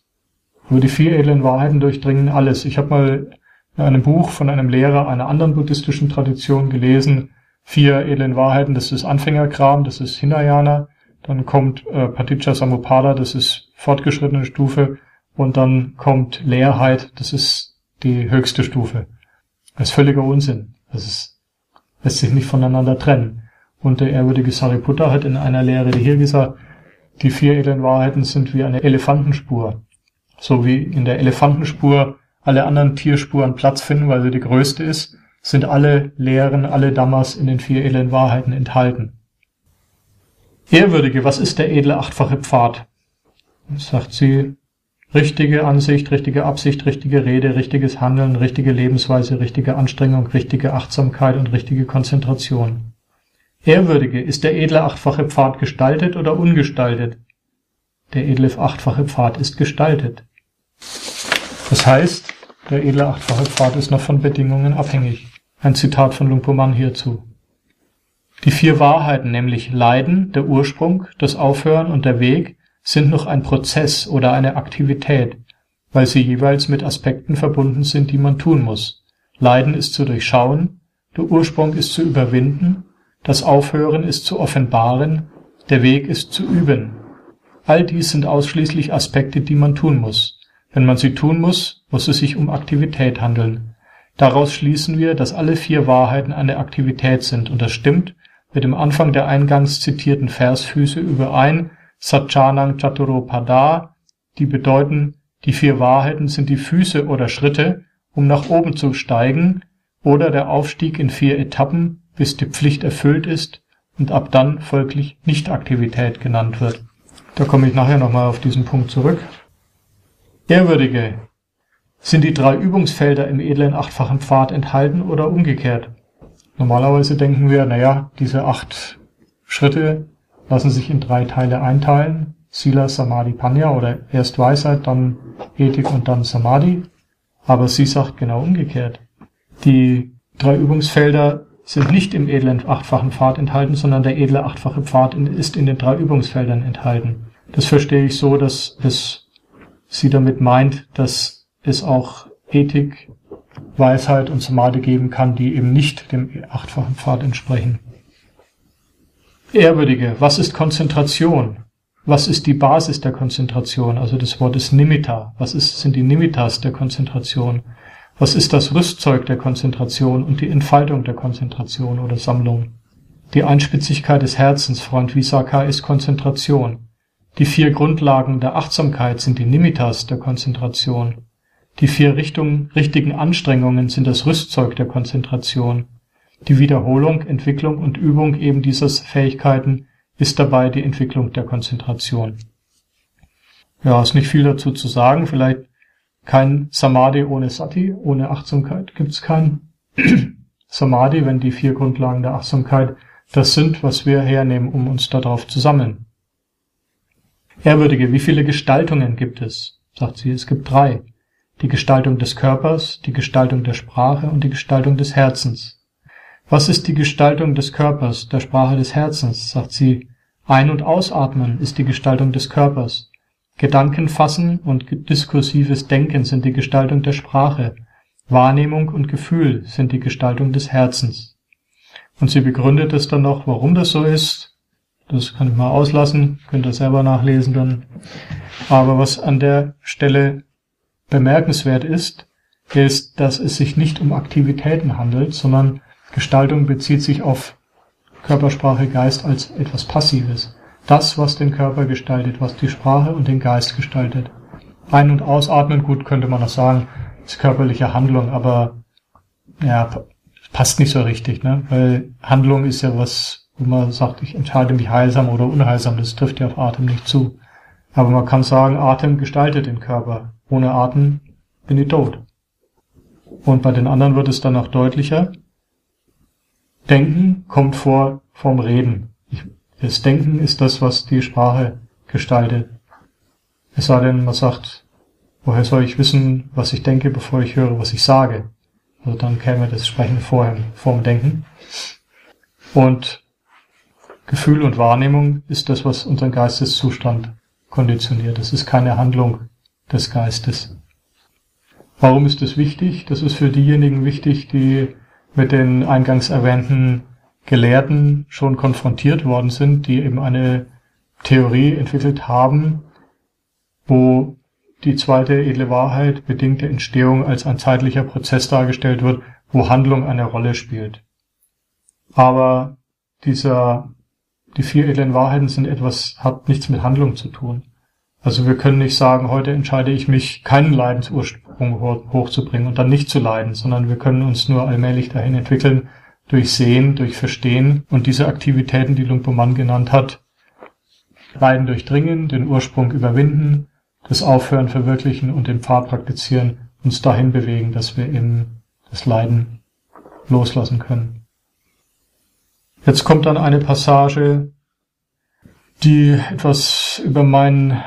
Nur die 4 edlen Wahrheiten durchdringen alles. Ich habe mal in einem Buch von einem Lehrer einer anderen buddhistischen Tradition gelesen, 4 edlen Wahrheiten, das ist Anfängerkram, das ist Hinayana, dann kommt Paticca Samuppada, das ist fortgeschrittene Stufe und dann kommt Leerheit, das ist die höchste Stufe. Das ist völliger Unsinn, lässt sich nicht voneinander trennen. Und der ehrwürdige Sariputta hat in einer Lehre hier gesagt, die 4 edlen Wahrheiten sind wie eine Elefantenspur. So wie in der Elefantenspur alle anderen Tierspuren Platz finden, weil sie die größte ist, sind alle Lehren, alle Dhammas in den 4 edlen Wahrheiten enthalten. Ehrwürdige, was ist der edle 8-fache Pfad? Sagt sie, richtige Ansicht, richtige Absicht, richtige Rede, richtiges Handeln, richtige Lebensweise, richtige Anstrengung, richtige Achtsamkeit und richtige Konzentration. Ehrwürdige, ist der edle 8-fache Pfad gestaltet oder ungestaltet? Der edle 8-fache Pfad ist gestaltet. Das heißt, der edle 8-fache Pfad ist noch von Bedingungen abhängig. Ein Zitat von Luang Pu Mun hierzu. Die vier Wahrheiten, nämlich Leiden, der Ursprung, das Aufhören und der Weg, sind noch ein Prozess oder eine Aktivität, weil sie jeweils mit Aspekten verbunden sind, die man tun muss. Leiden ist zu durchschauen, der Ursprung ist zu überwinden, das Aufhören ist zu offenbaren, der Weg ist zu üben. All dies sind ausschließlich Aspekte, die man tun muss. Wenn man sie tun muss, muss es sich um Aktivität handeln. Daraus schließen wir, dass alle vier Wahrheiten eine Aktivität sind, und das stimmt mit dem Anfang der eingangs zitierten Versfüße überein, Satchanang Chaturopada, die bedeuten, die vier Wahrheiten sind die Füße oder Schritte, um nach oben zu steigen, oder der Aufstieg in 4 Etappen, bis die Pflicht erfüllt ist und ab dann folglich Nichtaktivität genannt wird. Da komme ich nachher nochmal auf diesen Punkt zurück. Ehrwürdige, sind die 3 Übungsfelder im edlen 8-fachen Pfad enthalten oder umgekehrt? Normalerweise denken wir, naja, diese 8 Schritte lassen sich in 3 Teile einteilen. Sila, Samadhi, Panya, oder erst Weisheit, dann Ethik und dann Samadhi. Aber sie sagt genau umgekehrt. Die 3 Übungsfelder sind nicht im edlen 8-fachen Pfad enthalten, sondern der edle 8-fache Pfad ist in den 3 Übungsfeldern enthalten. Das verstehe ich so, dass sie damit meint, dass es auch Ethik, Weisheit und Samadhi geben kann, die eben nicht dem 8-fachen Pfad entsprechen. Ehrwürdige, was ist Konzentration? Was ist die Basis der Konzentration? Also das Wort ist Nimitta. Was sind die Nimittas der Konzentration? Was ist das Rüstzeug der Konzentration und die Entfaltung der Konzentration oder Sammlung? Die Einspitzigkeit des Herzens, Freund Visaka, ist Konzentration. Die 4 Grundlagen der Achtsamkeit sind die Nimittas der Konzentration. Die 4 richtigen Anstrengungen sind das Rüstzeug der Konzentration. Die Wiederholung, Entwicklung und Übung eben dieser Fähigkeiten ist dabei die Entwicklung der Konzentration. Ja, ist nicht viel dazu zu sagen. Vielleicht kein Samadhi ohne Sati, ohne Achtsamkeit gibt's kein Samadhi, wenn die 4 Grundlagen der Achtsamkeit das sind, was wir hernehmen, um uns darauf zu sammeln. Ehrwürdige, wie viele Gestaltungen gibt es? Sagt sie, es gibt 3. Die Gestaltung des Körpers, die Gestaltung der Sprache und die Gestaltung des Herzens. Was ist die Gestaltung des Körpers, der Sprache des Herzens? Sagt sie, Ein- und Ausatmen ist die Gestaltung des Körpers. Gedanken fassen und diskursives Denken sind die Gestaltung der Sprache. Wahrnehmung und Gefühl sind die Gestaltung des Herzens. Und sie begründet es dann noch, warum das so ist. Das kann ich mal auslassen, könnt ihr selber nachlesen dann. Aber was an der Stelle bemerkenswert ist, dass es sich nicht um Aktivitäten handelt, sondern Gestaltung bezieht sich auf Körpersprache, Geist als etwas Passives. Das, was den Körper gestaltet, was die Sprache und den Geist gestaltet. Ein- und Ausatmen, gut, könnte man noch sagen, ist körperliche Handlung, aber ja, passt nicht so richtig, ne? Weil Handlung ist ja was, wo man sagt, ich entscheide mich heilsam oder unheilsam, das trifft ja auf Atem nicht zu. Aber man kann sagen, Atem gestaltet den Körper. Ohne Atem bin ich tot. Und bei den anderen wird es dann noch deutlicher. Denken kommt vom Reden. Das Denken ist das, was die Sprache gestaltet. Es sei denn, man sagt, woher soll ich wissen, was ich denke, bevor ich höre, was ich sage? Also dann käme das Sprechen vorm Denken. Und Gefühl und Wahrnehmung ist das, was unseren Geisteszustand konditioniert. Das ist keine Handlung des Geistes. Warum ist das wichtig? Das ist für diejenigen wichtig, die mit den eingangs erwähnten Gelehrten schon konfrontiert worden sind, die eben eine Theorie entwickelt haben, wo die zweite edle Wahrheit, bedingte Entstehung, als ein zeitlicher Prozess dargestellt wird, wo Handlung eine Rolle spielt. Aber die 4 edlen Wahrheiten sind etwas, hat nichts mit Handlung zu tun. Also wir können nicht sagen, heute entscheide ich mich, keinen Leidensursprung hochzubringen und dann nicht zu leiden, sondern wir können uns nur allmählich dahin entwickeln, durch Sehen, durch Verstehen und diese Aktivitäten, die Luang Pu Mun genannt hat, Leiden durchdringen, den Ursprung überwinden, das Aufhören verwirklichen und den Pfad praktizieren, uns dahin bewegen, dass wir eben das Leiden loslassen können. Jetzt kommt dann eine Passage, die etwas über meinen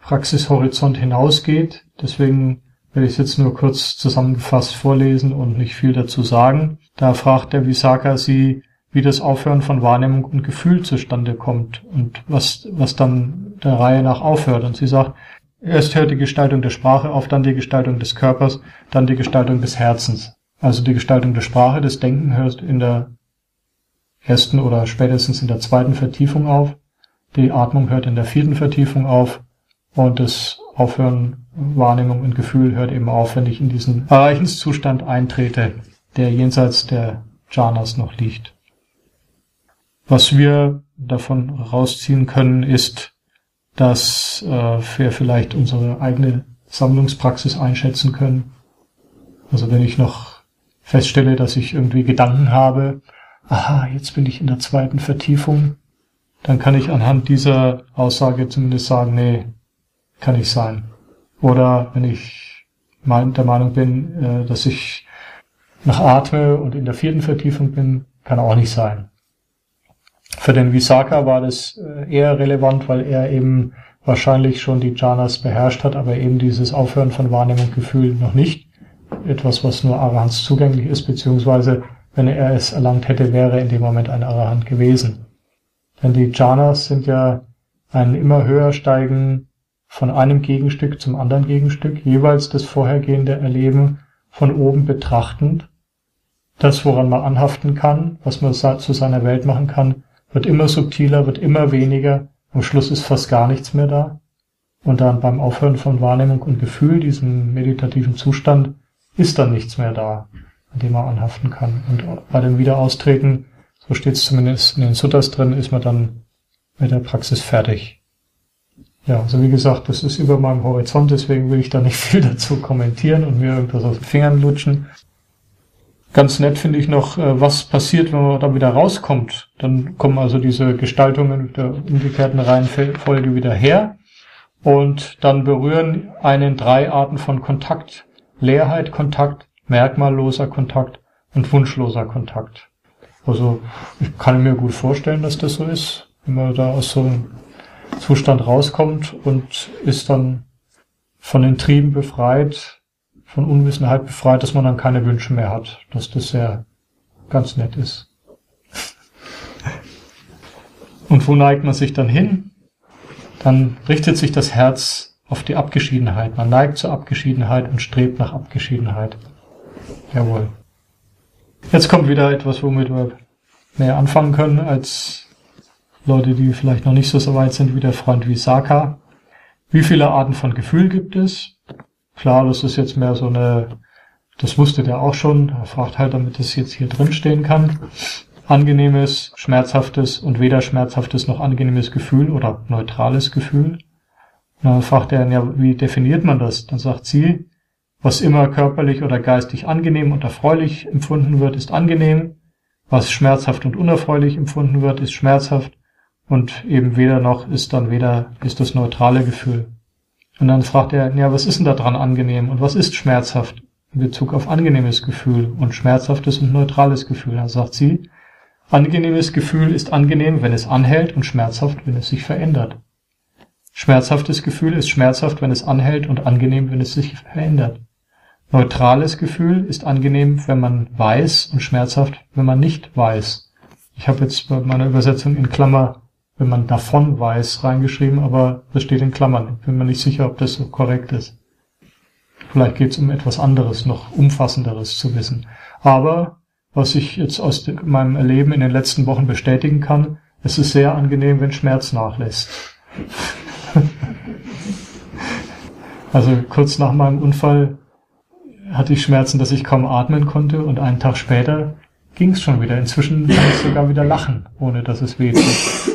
Praxishorizont hinausgeht. Deswegen werde ich es jetzt nur kurz zusammengefasst vorlesen und nicht viel dazu sagen. Da fragt der Visaka sie, wie das Aufhören von Wahrnehmung und Gefühl zustande kommt und was dann der Reihe nach aufhört. Und sie sagt, erst hört die Gestaltung der Sprache auf, dann die Gestaltung des Körpers, dann die Gestaltung des Herzens. Also die Gestaltung der Sprache, des Denken hört in der ersten oder spätestens in der zweiten Vertiefung auf. Die Atmung hört in der vierten Vertiefung auf und das Aufhören, Wahrnehmung und Gefühl hört eben auf, wenn ich in diesen Arahants-Zustand eintrete, der jenseits der Jhanas noch liegt. Was wir davon rausziehen können, ist, dass wir vielleicht unsere eigene Sammlungspraxis einschätzen können. Also wenn ich noch feststelle, dass ich irgendwie Gedanken habe, aha, jetzt bin ich in der zweiten Vertiefung, dann kann ich anhand dieser Aussage zumindest sagen, nee, kann nicht sein. Oder wenn ich der Meinung bin, dass ich noch atme und in der vierten Vertiefung bin, kann auch nicht sein. Für den Visaka war das eher relevant, weil er eben wahrscheinlich schon die Jhanas beherrscht hat, aber eben dieses Aufhören von Wahrnehmung und Gefühl noch nicht. Etwas, was nur Arahants zugänglich ist, beziehungsweise wenn er es erlangt hätte, wäre in dem Moment ein Arahant gewesen. Denn die Jhanas sind ja ein immer höher steigen von einem Gegenstück zum anderen Gegenstück, jeweils das vorhergehende Erleben von oben betrachtend. Das, woran man anhaften kann, was man zu seiner Welt machen kann, wird immer subtiler, wird immer weniger, am Schluss ist fast gar nichts mehr da. Und dann beim Aufhören von Wahrnehmung und Gefühl, diesem meditativen Zustand, ist dann nichts mehr da, an dem man anhaften kann. Und bei dem Wiederaustreten, so steht es zumindest in den Suttas drin, ist man dann mit der Praxis fertig. Ja, also wie gesagt, das ist über meinem Horizont, deswegen will ich da nicht viel dazu kommentieren und mir irgendwas aus den Fingern lutschen. Ganz nett finde ich noch, was passiert, wenn man da wieder rauskommt. Dann kommen also diese Gestaltungen der umgekehrten Reihenfolge wieder her und dann berühren einen drei Arten von Kontakt. Leerheit, Kontakt, merkmalloser Kontakt und wunschloser Kontakt. Also ich kann mir gut vorstellen, dass das so ist, wenn man da aus so einem Zustand rauskommt und ist dann von den Trieben befreit, von Unwissenheit befreit, dass man dann keine Wünsche mehr hat, dass das sehr ganz nett ist. Und wo neigt man sich dann hin? Dann richtet sich das Herz auf die Abgeschiedenheit. Man neigt zur Abgeschiedenheit und strebt nach Abgeschiedenheit. Jawohl. Jetzt kommt wieder etwas, womit wir mehr anfangen können, als Leute, die vielleicht noch nicht so weit sind, wie der Freund Visaka. Wie viele Arten von Gefühl gibt es? Klar, das ist jetzt mehr so eine, das wusste der auch schon, er fragt halt, damit das jetzt hier drin stehen kann. Angenehmes, schmerzhaftes und weder schmerzhaftes noch angenehmes Gefühl oder neutrales Gefühl. Dann fragt er, ja, wie definiert man das? Dann sagt sie, was immer körperlich oder geistig angenehm und erfreulich empfunden wird, ist angenehm. Was schmerzhaft und unerfreulich empfunden wird, ist schmerzhaft. Und eben weder noch ist dann ist das neutrale Gefühl. Und dann fragt er, ja, was ist denn da dran angenehm? Und was ist schmerzhaft in Bezug auf angenehmes Gefühl und schmerzhaftes und neutrales Gefühl? Dann sagt sie, angenehmes Gefühl ist angenehm, wenn es anhält und schmerzhaft, wenn es sich verändert. Schmerzhaftes Gefühl ist schmerzhaft, wenn es anhält und angenehm, wenn es sich verändert. Neutrales Gefühl ist angenehm, wenn man weiß und schmerzhaft, wenn man nicht weiß. Ich habe jetzt bei meiner Übersetzung in Klammer, wenn man davon weiß, reingeschrieben, aber das steht in Klammern. Ich bin mir nicht sicher, ob das so korrekt ist. Vielleicht geht es um etwas anderes, noch umfassenderes zu wissen. Aber was ich jetzt aus meinem Erleben in den letzten Wochen bestätigen kann, es ist sehr angenehm, wenn Schmerz nachlässt. Also kurz nach meinem Unfall hatte ich Schmerzen, dass ich kaum atmen konnte und einen Tag später ging es schon wieder. Inzwischen kann ich sogar wieder lachen, ohne dass es weh tut.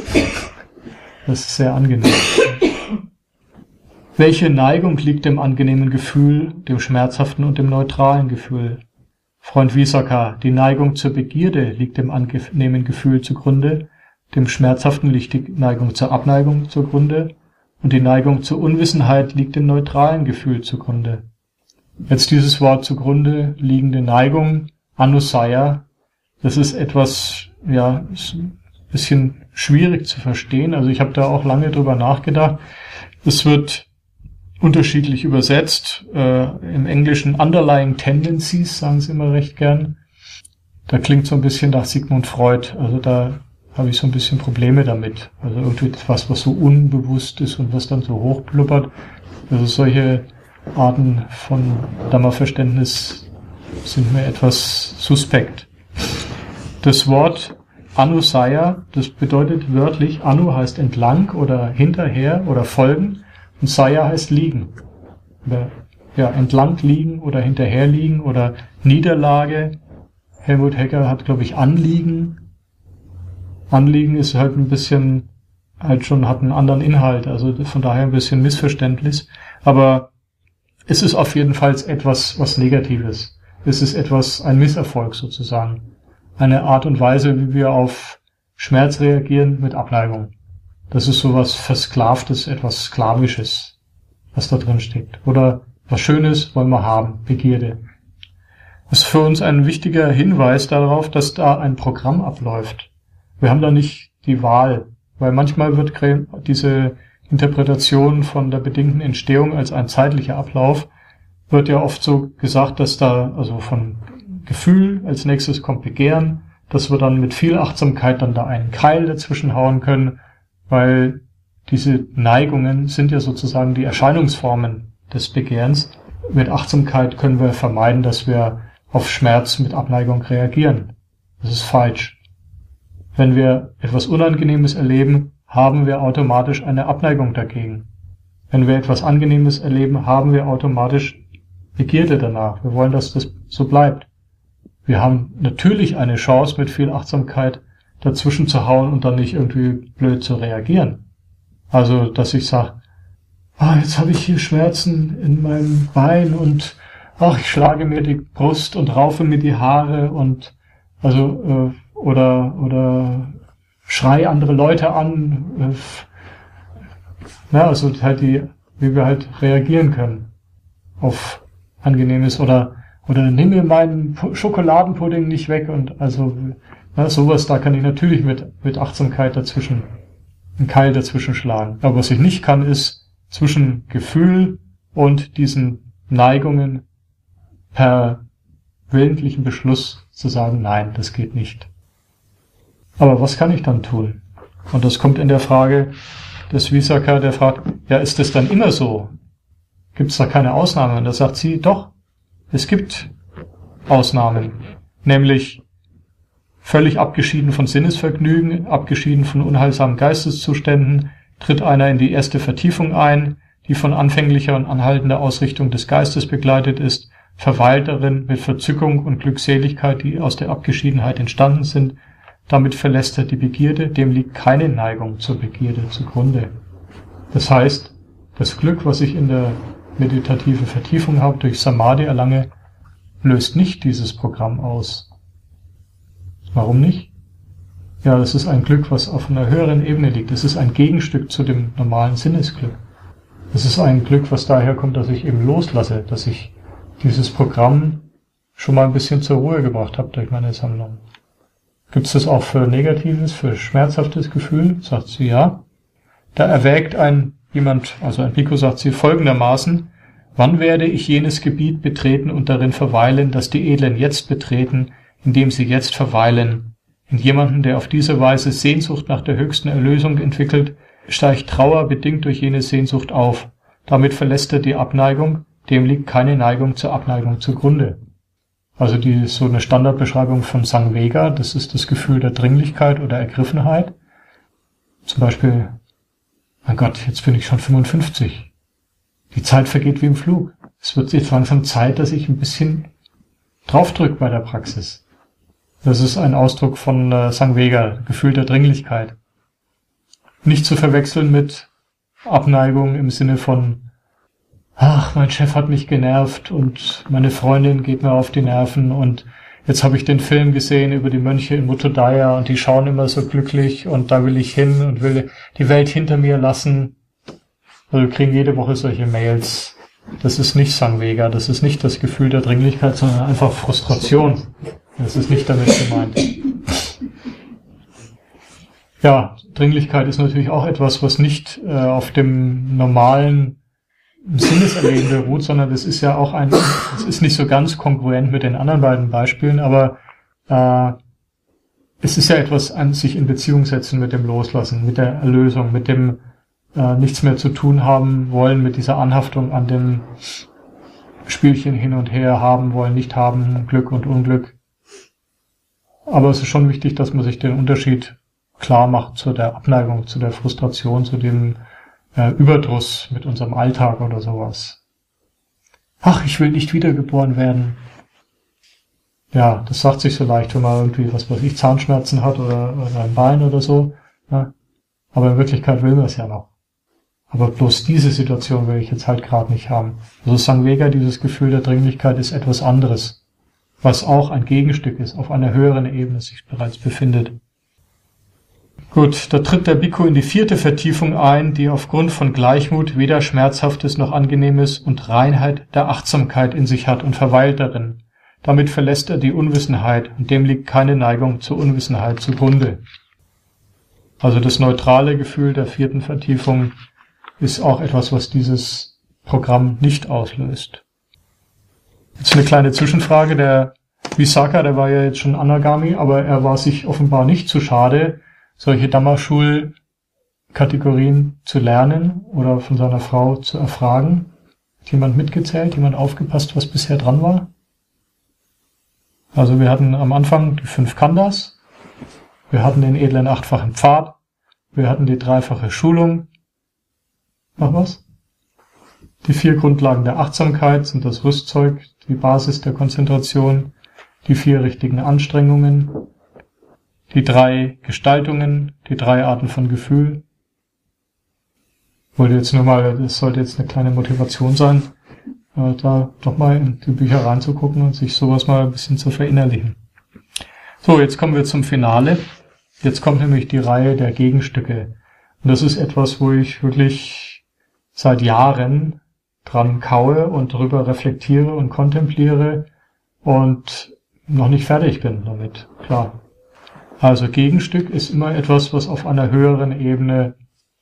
Das ist sehr angenehm. Welche Neigung liegt dem angenehmen Gefühl, dem schmerzhaften und dem neutralen Gefühl? Freund Visaka, die Neigung zur Begierde liegt dem angenehmen Gefühl zugrunde, dem schmerzhaften liegt die Neigung zur Abneigung zugrunde und die Neigung zur Unwissenheit liegt dem neutralen Gefühl zugrunde. Jetzt dieses Wort zugrunde liegende Neigung, Anusaya, das ist etwas, ja, ist ein bisschen schwierig zu verstehen. Also ich habe da auch lange drüber nachgedacht. Es wird unterschiedlich übersetzt. Im Englischen Underlying Tendencies, sagen sie immer recht gern. da klingt so ein bisschen nach Sigmund Freud. Also da habe ich so ein bisschen Probleme damit. Also irgendwie etwas, was so unbewusst ist und was dann so hochblubbert. Also solche Arten von Dhamma-Verständnis sind mir etwas suspekt. Das Wort Anusaya, das bedeutet wörtlich, Anu heißt entlang oder hinterher oder folgen und Saya heißt liegen. Oder, ja, entlang liegen oder hinterher liegen oder Niederlage. Helmut Hecker hat, glaube ich, Anliegen. Anliegen ist halt ein bisschen, halt schon hat einen anderen Inhalt, also von daher ein bisschen Missverständnis. Aber es ist auf jeden Fall etwas, was Negatives. Es ist etwas, ein Misserfolg sozusagen. Eine Art und Weise, wie wir auf Schmerz reagieren mit Abneigung. Das ist sowas Versklavtes, etwas Sklavisches, was da drin steckt. Oder was Schönes wollen wir haben, Begierde. Das ist für uns ein wichtiger Hinweis darauf, dass da ein Programm abläuft. Wir haben da nicht die Wahl, weil manchmal wird diese Interpretation von der bedingten Entstehung als ein zeitlicher Ablauf, wird ja oft so gesagt, dass da also von Gefühl, als nächstes kommt Begehren, dass wir dann mit viel Achtsamkeit dann da einen Keil dazwischen hauen können, weil diese Neigungen sind ja sozusagen die Erscheinungsformen des Begehrens. Mit Achtsamkeit können wir vermeiden, dass wir auf Schmerz mit Abneigung reagieren. Das ist falsch. Wenn wir etwas Unangenehmes erleben, haben wir automatisch eine Abneigung dagegen. Wenn wir etwas Angenehmes erleben, haben wir automatisch Begierde danach. Wir wollen, dass das so bleibt. Wir haben natürlich eine Chance, mit viel Achtsamkeit dazwischen zu hauen und dann nicht irgendwie blöd zu reagieren. Also, dass ich sage, ah, jetzt habe ich hier Schmerzen in meinem Bein und ach, ich schlage mir die Brust und raufe mir die Haare und also oder schrei andere Leute an. Na, also halt die, wie wir halt reagieren können auf Angenehmes oder nimm mir meinen Schokoladenpudding nicht weg und also na, sowas, da kann ich natürlich mit Achtsamkeit dazwischen, einen Keil dazwischen schlagen. Aber was ich nicht kann, ist zwischen Gefühl und diesen Neigungen per willentlichen Beschluss zu sagen, nein, das geht nicht. Aber was kann ich dann tun? Und das kommt in der Frage des Visaka, der fragt, ja, ist das dann immer so? Gibt es da keine Ausnahme? Und da sagt sie, doch, es gibt Ausnahmen. Nämlich völlig abgeschieden von Sinnesvergnügen, abgeschieden von unheilsamen Geisteszuständen, tritt einer in die erste Vertiefung ein, die von anfänglicher und anhaltender Ausrichtung des Geistes begleitet ist, verweilt darin mit Verzückung und Glückseligkeit, die aus der Abgeschiedenheit entstanden sind. Damit verlässt er die Begierde, dem liegt keine Neigung zur Begierde zugrunde. Das heißt, das Glück, was ich in der meditativen Vertiefung habe, durch Samadhi erlange, löst nicht dieses Programm aus. Warum nicht? Ja, das ist ein Glück, was auf einer höheren Ebene liegt. Das ist ein Gegenstück zu dem normalen Sinnesglück. Das ist ein Glück, was daher kommt, dass ich eben loslasse, dass ich dieses Programm schon mal ein bisschen zur Ruhe gebracht habe durch meine Sammlung. Gibt es das auch für negatives, für schmerzhaftes Gefühl? Sagt sie, ja. Da erwägt ein Biku, sagt sie, folgendermaßen, wann werde ich jenes Gebiet betreten und darin verweilen, das die Edlen jetzt betreten, indem sie jetzt verweilen? In jemanden, der auf diese Weise Sehnsucht nach der höchsten Erlösung entwickelt, steigt Trauer bedingt durch jene Sehnsucht auf. Damit verlässt er die Abneigung, dem liegt keine Neigung zur Abneigung zugrunde. Also so eine Standardbeschreibung von Sanvega, das ist das Gefühl der Dringlichkeit oder Ergriffenheit. Zum Beispiel, mein Gott, jetzt bin ich schon 55. Die Zeit vergeht wie im Flug. Es wird jetzt langsam Zeit, dass ich ein bisschen draufdrücke bei der Praxis. Das ist ein Ausdruck von Sanvega, Gefühl der Dringlichkeit. Nicht zu verwechseln mit Abneigung im Sinne von ach, mein Chef hat mich genervt und meine Freundin geht mir auf die Nerven und jetzt habe ich den Film gesehen über die Mönche in Muttodaya und die schauen immer so glücklich und da will ich hin und will die Welt hinter mir lassen. Also wir kriegen jede Woche solche Mails. Das ist nicht Sanvega, das ist nicht das Gefühl der Dringlichkeit, sondern einfach Frustration. Das ist nicht damit gemeint. Ja, Dringlichkeit ist natürlich auch etwas, was nicht auf dem normalen Sinneserleben beruht, sondern das ist ja auch das ist nicht so ganz kongruent mit den anderen beiden Beispielen, aber es ist ja etwas an sich in Beziehung setzen mit dem Loslassen, mit der Erlösung, mit dem nichts mehr zu tun haben wollen, mit dieser Anhaftung an dem Spielchen hin und her, haben wollen, nicht haben, Glück und Unglück. Aber es ist schon wichtig, dass man sich den Unterschied klar macht zu der Abneigung, zu der Frustration, zu dem Überdruss mit unserem Alltag oder sowas. Ach, ich will nicht wiedergeboren werden. Ja, das sagt sich so leicht, wenn man irgendwie, was weiß ich, Zahnschmerzen hat oder ein Bein oder so. Ne? Aber in Wirklichkeit will man es ja noch. Aber bloß diese Situation will ich jetzt halt gerade nicht haben. Also Sanvega, dieses Gefühl der Dringlichkeit, ist etwas anderes, was auch ein Gegenstück ist, auf einer höheren Ebene sich bereits befindet. Gut, da tritt der Biku in die 4. Vertiefung ein, die aufgrund von Gleichmut weder Schmerzhaftes noch Angenehmes und Reinheit der Achtsamkeit in sich hat und verweilt darin. Damit verlässt er die Unwissenheit und dem liegt keine Neigung zur Unwissenheit zugrunde. Also das neutrale Gefühl der 4. Vertiefung ist auch etwas, was dieses Programm nicht auslöst. Jetzt eine kleine Zwischenfrage. Der Visaka, der war ja jetzt schon Anagami, aber er war sich offenbar nicht zu schade, solche Dhamma-Schulkategorien zu lernen oder von seiner Frau zu erfragen. Hat jemand mitgezählt? Jemand aufgepasst, was bisher dran war? Also wir hatten am Anfang die 5 Khandas, wir hatten den edlen 8-fachen Pfad, wir hatten die 3-fache Schulung, noch was? Die 4 Grundlagen der Achtsamkeit sind das Rüstzeug, die Basis der Konzentration, die 4 richtigen Anstrengungen, die 3 Gestaltungen, die 3 Arten von Gefühl. Wollte jetzt nur mal, das sollte jetzt eine kleine Motivation sein, da doch mal in die Bücher reinzugucken und sich sowas mal ein bisschen zu verinnerlichen. So, jetzt kommen wir zum Finale. Jetzt kommt nämlich die Reihe der Gegenstücke. Und das ist etwas, wo ich wirklich seit Jahren dran kaue und drüber reflektiere und kontempliere und noch nicht fertig bin damit, klar. Also Gegenstück ist immer etwas, was auf einer höheren Ebene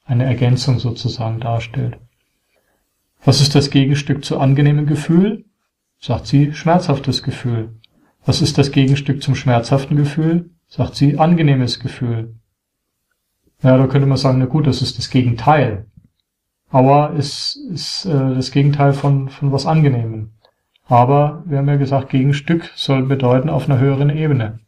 eine Ergänzung sozusagen darstellt. Was ist das Gegenstück zu angenehmem Gefühl? Sagt sie, schmerzhaftes Gefühl. Was ist das Gegenstück zum schmerzhaften Gefühl? Sagt sie, angenehmes Gefühl. Ja, da könnte man sagen, na gut, das ist das Gegenteil. Aua ist das Gegenteil von was Angenehmem. Aber wir haben ja gesagt, Gegenstück soll bedeuten auf einer höheren Ebene.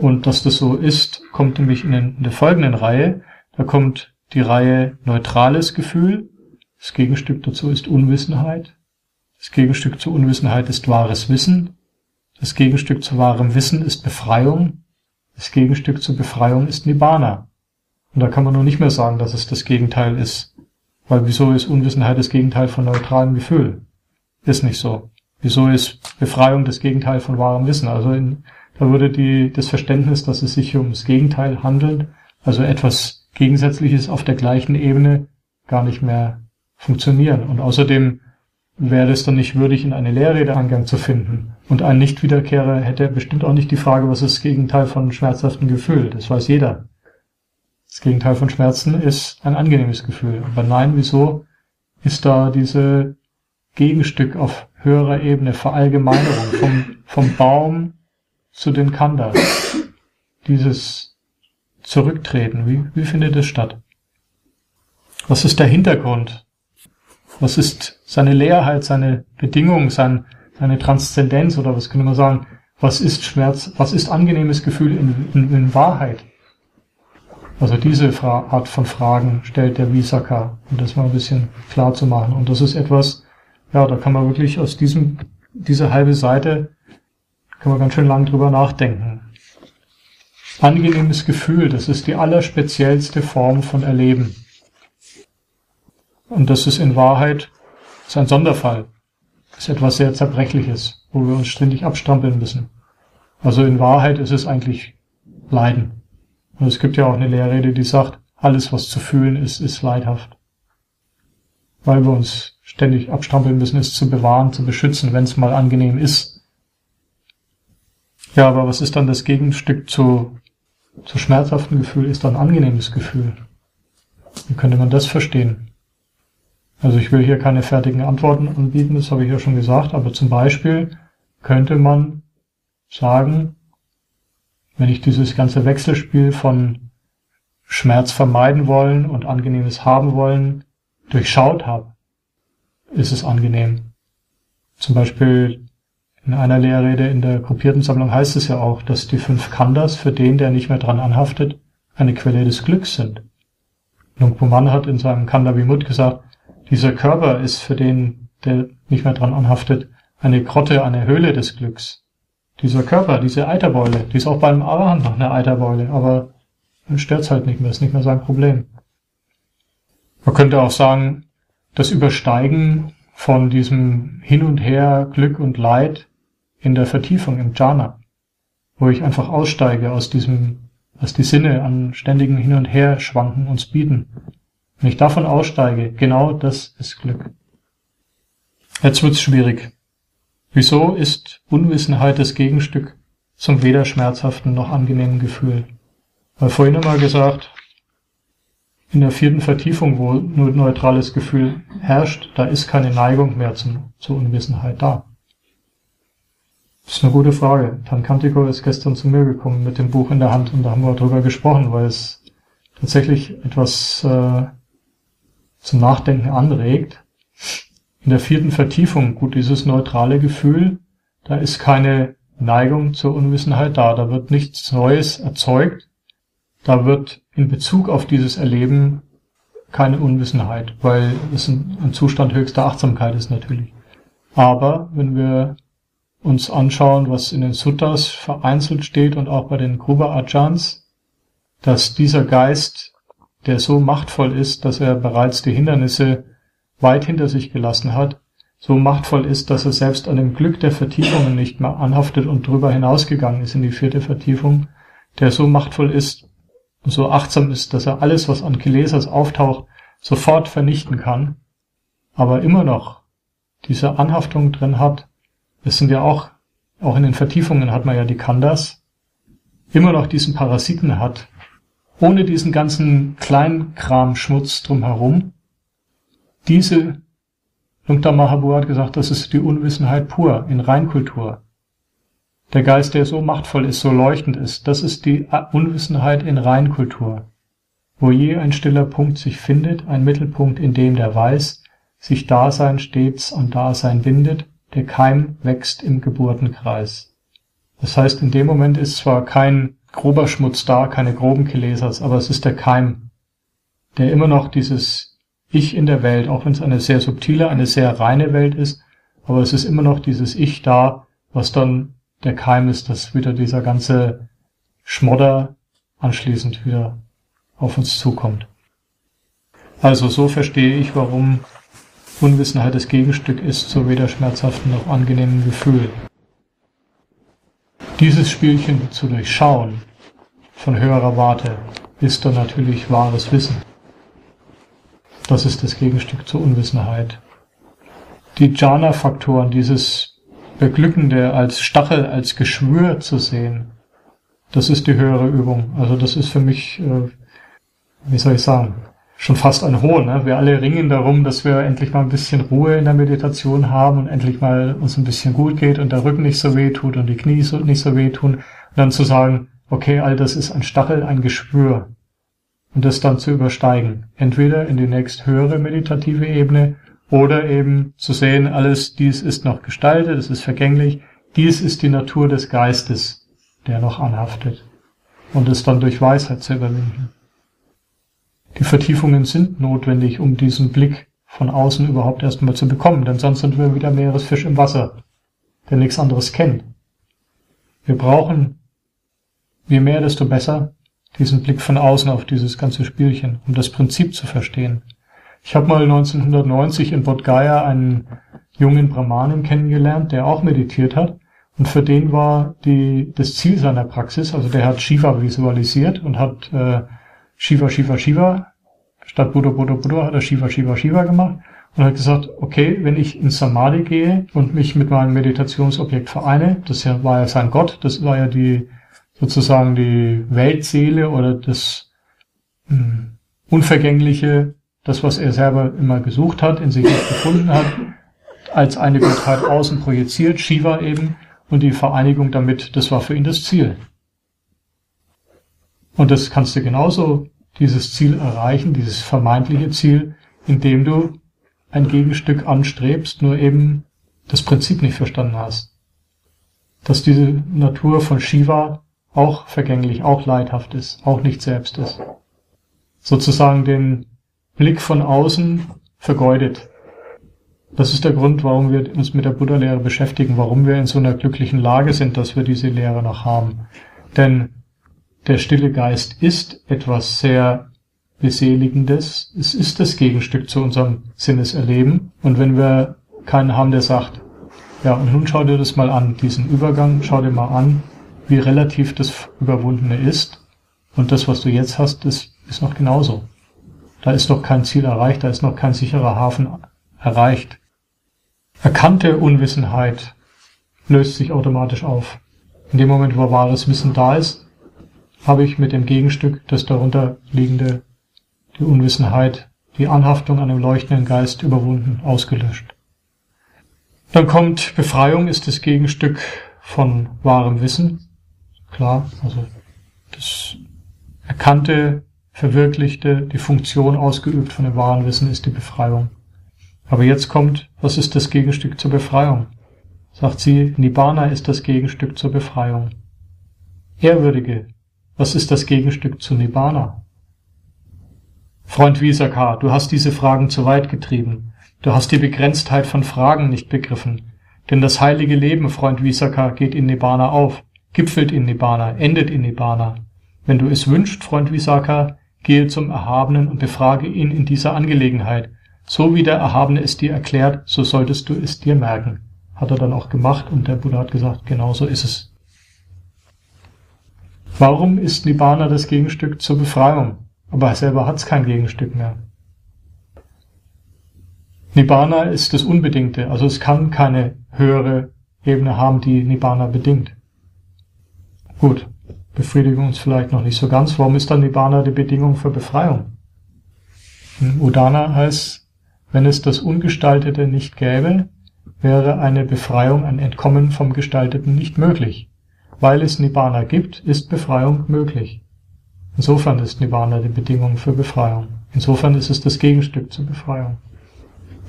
Und dass das so ist, kommt nämlich in der folgenden Reihe. Da kommt die Reihe neutrales Gefühl. Das Gegenstück dazu ist Unwissenheit. Das Gegenstück zu Unwissenheit ist wahres Wissen. Das Gegenstück zu wahrem Wissen ist Befreiung. Das Gegenstück zu Befreiung ist Nibbana. Und da kann man nur nicht mehr sagen, dass es das Gegenteil ist. Weil wieso ist Unwissenheit das Gegenteil von neutralem Gefühl? Ist nicht so. Wieso ist Befreiung das Gegenteil von wahrem Wissen? Also da würde das Verständnis, dass es sich hier um das Gegenteil handelt, also etwas Gegensätzliches auf der gleichen Ebene, gar nicht mehr funktionieren. Und außerdem wäre es dann nicht würdig, in eine Lehrrede Eingang zu finden. Und ein Nichtwiederkehrer hätte bestimmt auch nicht die Frage, was ist das Gegenteil von schmerzhaftem Gefühl? Das weiß jeder. Das Gegenteil von Schmerzen ist ein angenehmes Gefühl. Aber nein, wieso ist da diese Gegenstück auf höherer Ebene, Verallgemeinerung vom Baum zu den Khandas? Dieses Zurücktreten, wie findet es statt? Was ist der Hintergrund? Was ist seine Leerheit, seine Bedingung, seine Transzendenz oder was können wir sagen? Was ist Schmerz, was ist angenehmes Gefühl in Wahrheit? Also diese Art von Fragen stellt der Visaka, um das mal ein bisschen klar zu machen. Und das ist etwas, ja, da kann man wirklich aus dieser halben Seite, kann man ganz schön lang drüber nachdenken. Angenehmes Gefühl, das ist die allerspeziellste Form von Erleben. Und das ist in Wahrheit ist ein Sonderfall. Das ist etwas sehr Zerbrechliches, wo wir uns ständig abstrampeln müssen. Also in Wahrheit ist es eigentlich Leiden. Und es gibt ja auch eine Lehrrede, die sagt, alles, was zu fühlen ist, ist leidhaft. Weil wir uns ständig abstrampeln müssen, es zu bewahren, zu beschützen, wenn es mal angenehm ist. Ja, aber was ist dann das Gegenstück zu schmerzhaftem Gefühl? Ist dann angenehmes Gefühl. Wie könnte man das verstehen? Also ich will hier keine fertigen Antworten anbieten, das habe ich ja schon gesagt, aber zum Beispiel könnte man sagen, Wenn ich dieses ganze Wechselspiel von Schmerz vermeiden wollen und Angenehmes haben wollen durchschaut habe, ist es angenehm. Zum Beispiel in einer Lehrrede in der gruppierten Sammlung heißt es ja auch, dass die 5 Khandas für den, der nicht mehr dran anhaftet, eine Quelle des Glücks sind. Luang Pu Mun hat in seinem Khanda Vimut gesagt, dieser Körper ist für den, der nicht mehr dran anhaftet, eine Grotte, eine Höhle des Glücks. Dieser Körper, diese Eiterbeule, die ist auch beim Arahant noch eine Eiterbeule, aber dann stört's halt nicht mehr, ist nicht mehr sein Problem. Man könnte auch sagen, das Übersteigen von diesem Hin und Her, Glück und Leid in der Vertiefung, im Jhana, wo ich einfach aussteige aus diesem, was die Sinne an ständigen Hin und Her schwanken uns bieten. Wenn ich davon aussteige, genau das ist Glück. Jetzt wird's schwierig. Wieso ist Unwissenheit das Gegenstück zum weder schmerzhaften noch angenehmen Gefühl? Weil vorhin einmal gesagt, in der 4. Vertiefung, wo nur neutrales Gefühl herrscht, da ist keine Neigung mehr zur Unwissenheit da. Das ist eine gute Frage. Tankantiko ist gestern zu mir gekommen mit dem Buch in der Hand und da haben wir drüber gesprochen, weil es tatsächlich etwas zum Nachdenken anregt. In der 4. Vertiefung, gut, dieses neutrale Gefühl, da ist keine Neigung zur Unwissenheit da. Da wird nichts Neues erzeugt. Da wird in Bezug auf dieses Erleben keine Unwissenheit, weil es ein Zustand höchster Achtsamkeit ist natürlich. Aber wenn wir uns anschauen, was in den Suttas vereinzelt steht und auch bei den Gruba-Ajans, dass dieser Geist, der so machtvoll ist, dass er bereits die Hindernisse weit hinter sich gelassen hat, so machtvoll ist, dass er selbst an dem Glück der Vertiefungen nicht mehr anhaftet und drüber hinausgegangen ist in die 4. Vertiefung, der so machtvoll ist, und so achtsam ist, dass er alles, was an Kilesas auftaucht, sofort vernichten kann, aber immer noch diese Anhaftung drin hat. Es sind ja auch in den Vertiefungen hat man ja die Khandas, immer noch diesen Parasiten hat, ohne diesen ganzen Kleinkram-Schmutz drumherum. Diese, Lungta Mahabu hat gesagt, das ist die Unwissenheit pur, in Reinkultur. Der Geist, der so machtvoll ist, so leuchtend ist, das ist die Unwissenheit in Reinkultur, wo je ein stiller Punkt sich findet, ein Mittelpunkt, in dem der weiß, sich Dasein stets an Dasein bindet, der Keim wächst im Geburtenkreis. Das heißt, in dem Moment ist zwar kein grober Schmutz da, keine groben Kilesas, aber es ist der Keim, der immer noch dieses Ich in der Welt, auch wenn es eine sehr subtile, eine sehr reine Welt ist, aber es ist immer noch dieses Ich da, was dann der Keim ist, dass wieder dieser ganze Schmodder anschließend wieder auf uns zukommt. Also so verstehe ich, warum Unwissenheit das Gegenstück ist zu weder schmerzhaften noch angenehmen Gefühl. Dieses Spielchen zu durchschauen von höherer Warte ist dann natürlich wahres Wissen. Das ist das Gegenstück zur Unwissenheit. Die Jhana-Faktoren, dieses Beglückende als Stachel, als Geschwür zu sehen, das ist die höhere Übung. Also das ist für mich, wie soll ich sagen, schon fast ein Hohn. Ne? Wir alle ringen darum, dass wir endlich mal ein bisschen Ruhe in der Meditation haben und endlich mal uns ein bisschen gut geht und der Rücken nicht so weh tut und die Knie nicht so weh tun. Und dann zu sagen, okay, all das ist ein Stachel, ein Geschwür. Und das dann zu übersteigen. Entweder in die nächst höhere meditative Ebene oder eben zu sehen, alles dies ist noch gestaltet, es ist vergänglich, dies ist die Natur des Geistes, der noch anhaftet, und es dann durch Weisheit zu überwinden. Die Vertiefungen sind notwendig, um diesen Blick von außen überhaupt erstmal zu bekommen, denn sonst sind wir wieder Meeresfisch im Wasser, der nichts anderes kennt. Wir brauchen, je mehr, desto besser, diesen Blick von außen auf dieses ganze Spielchen, um das Prinzip zu verstehen. Ich habe mal 1990 in Bodh Gaya einen jungen Brahmanen kennengelernt, der auch meditiert hat. Und für den war das Ziel seiner Praxis, also der hat Shiva visualisiert und hat Shiva, Shiva, Shiva, statt Buddha, Buddha, Buddha, hat er Shiva, Shiva, Shiva gemacht und hat gesagt, okay, wenn ich in Samadhi gehe und mich mit meinem Meditationsobjekt vereine, das war ja sein Gott, das war ja die sozusagen die Weltseele oder das unvergängliche, das, was er selber immer gesucht hat, in sich nicht gefunden hat, als eine Gottheit außen projiziert, Shiva eben, und die Vereinigung damit, das war für ihn das Ziel. Und das kannst du genauso, dieses Ziel erreichen, dieses vermeintliche Ziel, indem du ein Gegenstück anstrebst, nur eben das Prinzip nicht verstanden hast. Dass diese Natur von Shiva auch vergänglich, auch leidhaft ist, auch nicht selbst ist. Sozusagen den Blick von außen vergeudet. Das ist der Grund, warum wir uns mit der Buddha-Lehre beschäftigen, warum wir in so einer glücklichen Lage sind, dass wir diese Lehre noch haben. Denn der stille Geist ist etwas sehr Beseligendes. Es ist das Gegenstück zu unserem Sinneserleben. Und wenn wir keinen haben, der sagt, ja, und nun schau dir das mal an, diesen Übergang, schau dir mal an, wie relativ das Überwundene ist. Und das, was du jetzt hast, ist noch genauso. Da ist noch kein Ziel erreicht, da ist noch kein sicherer Hafen erreicht. Erkannte Unwissenheit löst sich automatisch auf. In dem Moment, wo wahres Wissen da ist, habe ich mit dem Gegenstück das darunter liegende, die Unwissenheit, die Anhaftung an dem leuchtenden Geist überwunden, ausgelöscht. Dann kommt Befreiung, ist das Gegenstück von wahrem Wissen. Klar, also das erkannte, verwirklichte, die Funktion ausgeübt von dem wahren Wissen ist die Befreiung. Aber jetzt kommt, was ist das Gegenstück zur Befreiung? Sagt sie, Nibbana ist das Gegenstück zur Befreiung. Ehrwürdige, was ist das Gegenstück zu Nibbana? Freund Visaka, du hast diese Fragen zu weit getrieben. Du hast die Begrenztheit von Fragen nicht begriffen. Denn das heilige Leben, Freund Visaka, geht in Nibbana auf, gipfelt in Nibbana, endet in Nibbana. Wenn du es wünschst, Freund Visaka, gehe zum Erhabenen und befrage ihn in dieser Angelegenheit. So wie der Erhabene es dir erklärt, so solltest du es dir merken. Hat er dann auch gemacht und der Buddha hat gesagt, genau so ist es. Warum ist Nibbana das Gegenstück zur Befreiung? Aber er selber hat es kein Gegenstück mehr. Nibbana ist das Unbedingte, also es kann keine höhere Ebene haben, die Nibbana bedingt. Gut, befriedigen uns vielleicht noch nicht so ganz. Warum ist dann Nibbana die Bedingung für Befreiung? Udana heißt, wenn es das Ungestaltete nicht gäbe, wäre eine Befreiung, ein Entkommen vom Gestalteten nicht möglich. Weil es Nibbana gibt, ist Befreiung möglich. Insofern ist Nibbana die Bedingung für Befreiung. Insofern ist es das Gegenstück zur Befreiung.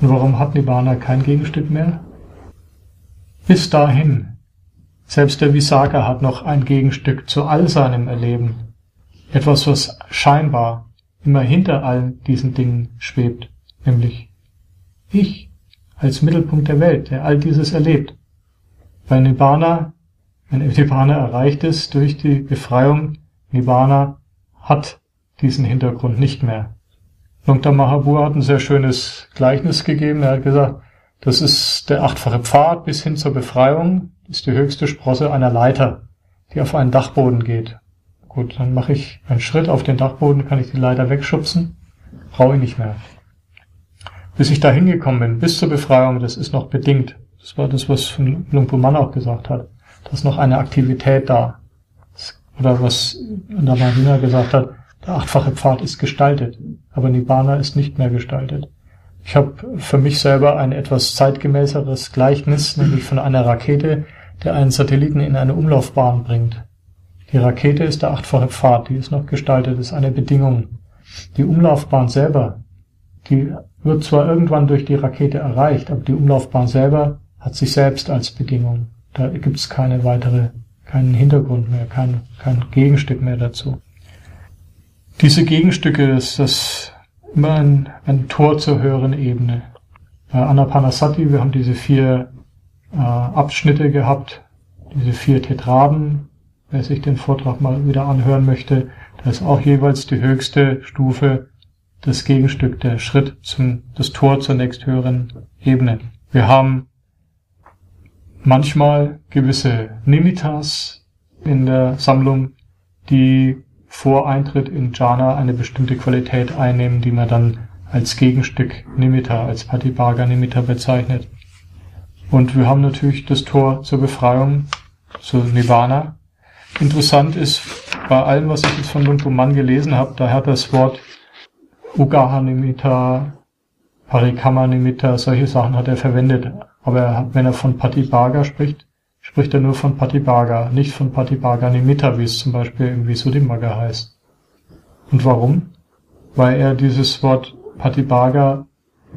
Und warum hat Nibbana kein Gegenstück mehr? Bis dahin. Selbst der Visaka hat noch ein Gegenstück zu all seinem Erleben. Etwas, was scheinbar immer hinter all diesen Dingen schwebt, nämlich ich als Mittelpunkt der Welt, der all dieses erlebt. Weil Nibbana, wenn Nibbana erreicht ist, durch die Befreiung, Nibbana hat diesen Hintergrund nicht mehr. Lungta Mahabu hat ein sehr schönes Gleichnis gegeben. Er hat gesagt, das ist der 8-fache Pfad bis hin zur Befreiung, ist die höchste Sprosse einer Leiter, die auf einen Dachboden geht. Gut, dann mache ich einen Schritt auf den Dachboden, kann ich die Leiter wegschubsen, brauche ich nicht mehr. Bis ich da hingekommen bin, bis zur Befreiung, das ist noch bedingt. Das war das, was Luang Pu Mun auch gesagt hat. Da ist noch eine Aktivität da. Oder was Namarina gesagt hat, der 8-fache Pfad ist gestaltet, aber Nibbana ist nicht mehr gestaltet. Ich habe für mich selber ein etwas zeitgemäßeres Gleichnis, nämlich von einer Rakete, der einen Satelliten in eine Umlaufbahn bringt. Die Rakete ist der 8-fache Pfad, die ist noch gestaltet, ist eine Bedingung. Die Umlaufbahn selber, die wird zwar irgendwann durch die Rakete erreicht, aber die Umlaufbahn selber hat sich selbst als Bedingung. Da gibt es keine weitere, keinen Hintergrund mehr, kein Gegenstück mehr dazu. Diese Gegenstücke, das ist immer ein Tor zur höheren Ebene. Bei Anapanasati, wir haben diese 4 Abschnitte gehabt, diese 4 Tetraden. Wer sich den Vortrag mal wieder anhören möchte, da ist auch jeweils die höchste Stufe das Gegenstück, der Schritt zum, das Tor zur nächsthöheren Ebene. Wir haben manchmal gewisse Nimittas in der Sammlung, die vor Eintritt in Jhana eine bestimmte Qualität einnehmen, die man dann als Gegenstück Nimitta, als Patibhaga Nimitta bezeichnet. Und wir haben natürlich das Tor zur Befreiung, zu Nibbana. Interessant ist, bei allem, was ich jetzt von Luang Pu Mun gelesen habe, daher das Wort Ugaha Nimitta, Parikama Nimitta, solche Sachen hat er verwendet. Aber wenn er von Patibhaga spricht, spricht er nur von Patibhaga, nicht von Patibhaga Nimitta, wie es zum Beispiel im Visuddhimagga heißt. Und warum? Weil er dieses Wort Patibhaga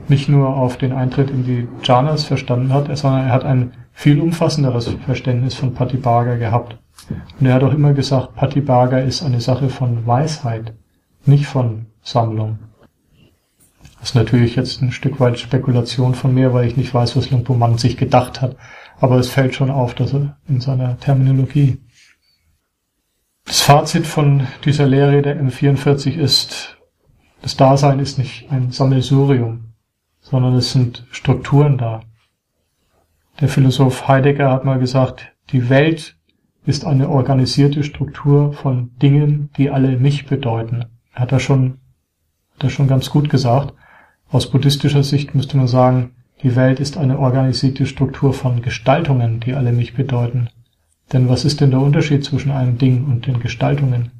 nicht nur auf den Eintritt in die Jhanas verstanden hat, sondern er hat ein viel umfassenderes Verständnis von Patibhaga gehabt. Und er hat auch immer gesagt, Patibhaga ist eine Sache von Weisheit, nicht von Sammlung. Das ist natürlich jetzt ein Stück weit Spekulation von mir, weil ich nicht weiß, was Luang Pu Mun sich gedacht hat. Aber es fällt schon auf, dass er in seiner Terminologie. Das Fazit von dieser Lehre der M44 ist, das Dasein ist nicht ein Sammelsurium, sondern es sind Strukturen da. Der Philosoph Heidegger hat mal gesagt, die Welt ist eine organisierte Struktur von Dingen, die alle mich bedeuten. Hat er schon ganz gut gesagt. Aus buddhistischer Sicht müsste man sagen, die Welt ist eine organisierte Struktur von Gestaltungen, die alle mich bedeuten. Denn was ist denn der Unterschied zwischen einem Ding und den Gestaltungen?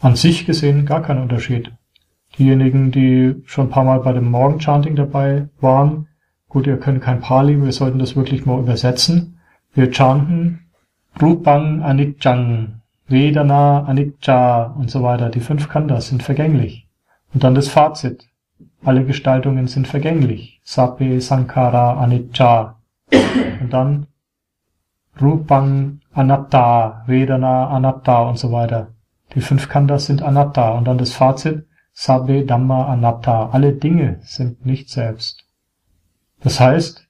An sich gesehen gar kein Unterschied. Diejenigen, die schon ein paar Mal bei dem Morgenchanting dabei waren, gut, ihr könnt kein Pali, wir sollten das wirklich mal übersetzen. Wir chanten Rupang Anicchang, Vedana Anicca und so weiter. Die 5 Khandas sind vergänglich. Und dann das Fazit. Alle Gestaltungen sind vergänglich. Sabbe Sankara Anicca. Und dann Rupang Anatta, Vedana Anatta und so weiter. Die 5 Khandas sind Anatta. Und dann das Fazit. Sabbe Dhamma Anatta. Alle Dinge sind nicht selbst. Das heißt,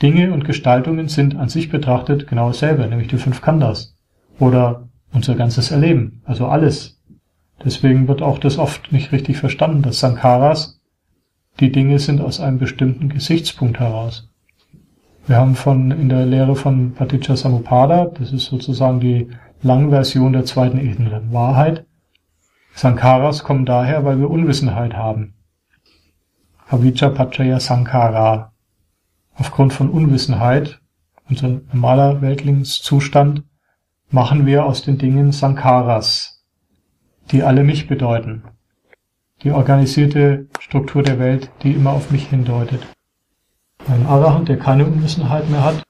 Dinge und Gestaltungen sind an sich betrachtet genau dasselbe, nämlich die 5 Khandas. Oder unser ganzes Erleben, also alles. Deswegen wird auch das oft nicht richtig verstanden, dass Sankaras, die Dinge sind aus einem bestimmten Gesichtspunkt heraus. Wir haben in der Lehre von Paticca Samuppada, das ist sozusagen die Langversion der zweiten Ebene der Wahrheit. Sankaras kommen daher, weil wir Unwissenheit haben. Avijja Paccaya Sankara. Aufgrund von Unwissenheit, unser normaler Weltlingszustand, machen wir aus den Dingen Sankaras, die alle mich bedeuten. Die organisierte Struktur der Welt, die immer auf mich hindeutet. Ein Arahant, der keine Unwissenheit mehr hat,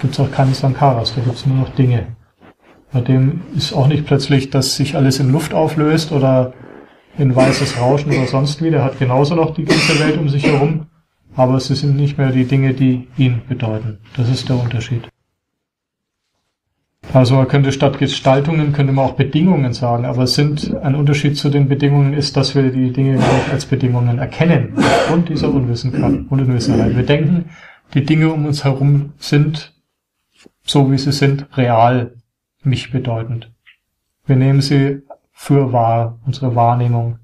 gibt es auch keine Sankaras, da gibt es nur noch Dinge. Bei dem ist auch nicht plötzlich, dass sich alles in Luft auflöst oder in weißes Rauschen oder sonst wie. Der hat genauso noch die ganze Welt um sich herum, aber es sind nicht mehr die Dinge, die ihn bedeuten. Das ist der Unterschied. Also man könnte statt Gestaltungen, könnte man auch Bedingungen sagen, aber ein Unterschied zu den Bedingungen ist, dass wir die Dinge überhaupt als Bedingungen erkennen, aufgrund dieser Unwissenheit. Wir denken, die Dinge um uns herum sind, so wie sie sind, real, mich bedeutend. Wir nehmen sie für wahr, unsere Wahrnehmung.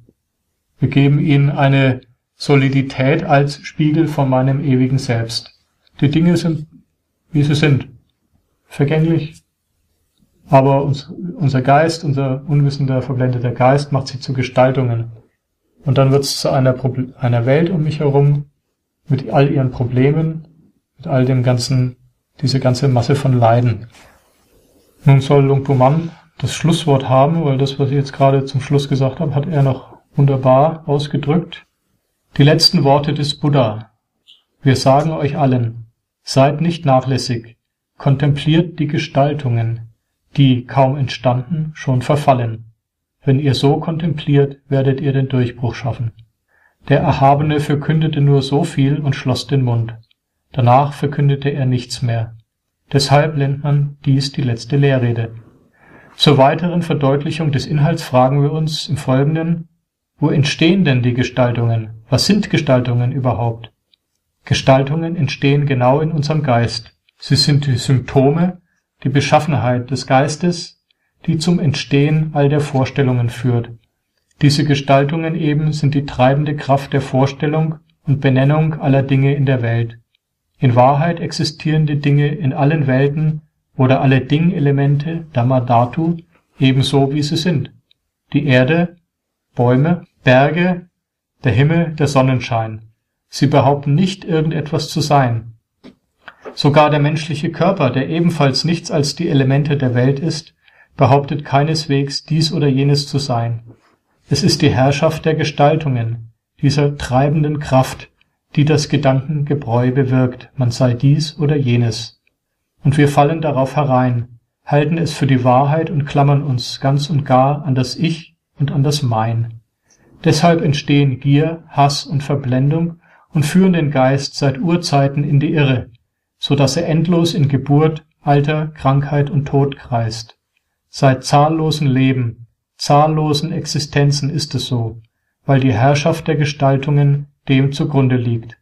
Wir geben ihnen eine Solidität als Spiegel von meinem ewigen Selbst. Die Dinge sind, wie sie sind, vergänglich. Aber unser Geist, unser unwissender, verblendeter Geist macht sie zu Gestaltungen. Und dann wird es zu einer Welt um mich herum, mit all ihren Problemen, mit all dem ganzen, diese ganze Masse von Leiden. Nun soll Luang Pu Mun das Schlusswort haben, weil das, was ich jetzt gerade zum Schluss gesagt habe, hat er noch wunderbar ausgedrückt. Die letzten Worte des Buddha. Wir sagen euch allen, seid nicht nachlässig, kontempliert die Gestaltungen, die, kaum entstanden, schon verfallen. Wenn ihr so kontempliert, werdet ihr den Durchbruch schaffen. Der Erhabene verkündete nur so viel und schloss den Mund. Danach verkündete er nichts mehr. Deshalb nennt man dies die letzte Lehrrede. Zur weiteren Verdeutlichung des Inhalts fragen wir uns im Folgenden, wo entstehen denn die Gestaltungen? Was sind Gestaltungen überhaupt? Gestaltungen entstehen genau in unserem Geist. Sie sind die Symptome, die Beschaffenheit des Geistes, die zum Entstehen all der Vorstellungen führt. Diese Gestaltungen eben sind die treibende Kraft der Vorstellung und Benennung aller Dinge in der Welt. In Wahrheit existieren die Dinge in allen Welten oder alle Ding-Elemente, Dhamma Dhatu, ebenso wie sie sind. Die Erde, Bäume, Berge, der Himmel, der Sonnenschein. Sie behaupten nicht, irgendetwas zu sein. Sogar der menschliche Körper, der ebenfalls nichts als die Elemente der Welt ist, behauptet keineswegs, dies oder jenes zu sein. Es ist die Herrschaft der Gestaltungen, dieser treibenden Kraft, die das Gedankengebräu bewirkt, man sei dies oder jenes. Und wir fallen darauf herein, halten es für die Wahrheit und klammern uns ganz und gar an das Ich und an das Mein. Deshalb entstehen Gier, Hass und Verblendung und führen den Geist seit Urzeiten in die Irre, so dass er endlos in Geburt, Alter, Krankheit und Tod kreist. Seit zahllosen Leben, zahllosen Existenzen ist es so, weil die Herrschaft der Gestaltungen dem zugrunde liegt.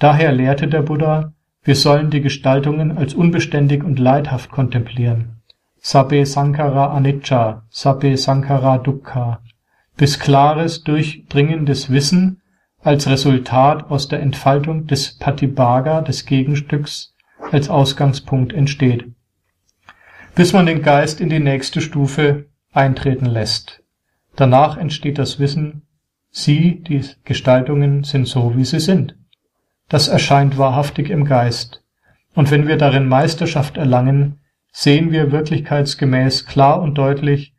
Daher lehrte der Buddha, wir sollen die Gestaltungen als unbeständig und leidhaft kontemplieren. Sabbe Sankara Anicca, Sabbe Sankara Dukkha, bis klares, durchdringendes Wissen als Resultat aus der Entfaltung des Patibhaga, des Gegenstücks, als Ausgangspunkt entsteht, bis man den Geist in die nächste Stufe eintreten lässt. Danach entsteht das Wissen, sie, die Gestaltungen, sind so, wie sie sind. Das erscheint wahrhaftig im Geist. Und wenn wir darin Meisterschaft erlangen, sehen wir wirklichkeitsgemäß klar und deutlich,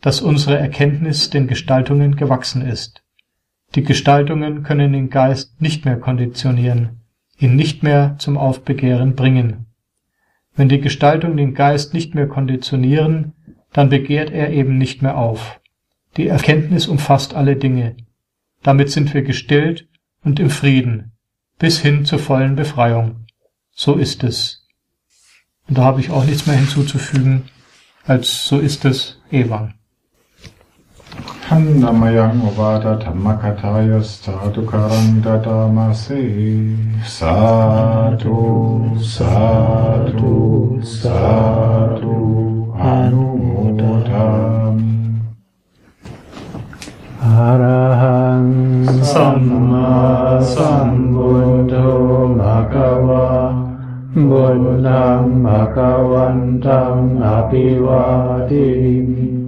dass unsere Erkenntnis den Gestaltungen gewachsen ist. Die Gestaltungen können den Geist nicht mehr konditionieren, ihn nicht mehr zum Aufbegehren bringen. Wenn die Gestaltung den Geist nicht mehr konditionieren, dann begehrt er eben nicht mehr auf. Die Erkenntnis umfasst alle Dinge. Damit sind wir gestillt und im Frieden, bis hin zur vollen Befreiung. So ist es. Und da habe ich auch nichts mehr hinzuzufügen, als so ist es, Ewang. Handamayang Ovada Dhammakatayastha Dukarang Dadamase Sadhu, Sadhu, Sadhu Anumodami Arahants Samma Sambuddho Bhagava Buddham Bhagavantam Abhivadimi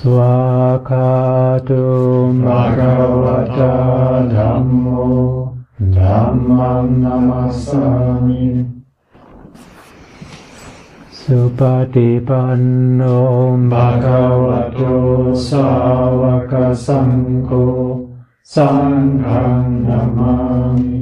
Swakato Bhagavata Dhammo Dhammam Namasami Supatipanno Bhagavato Sawaka Sangho Sangham Namami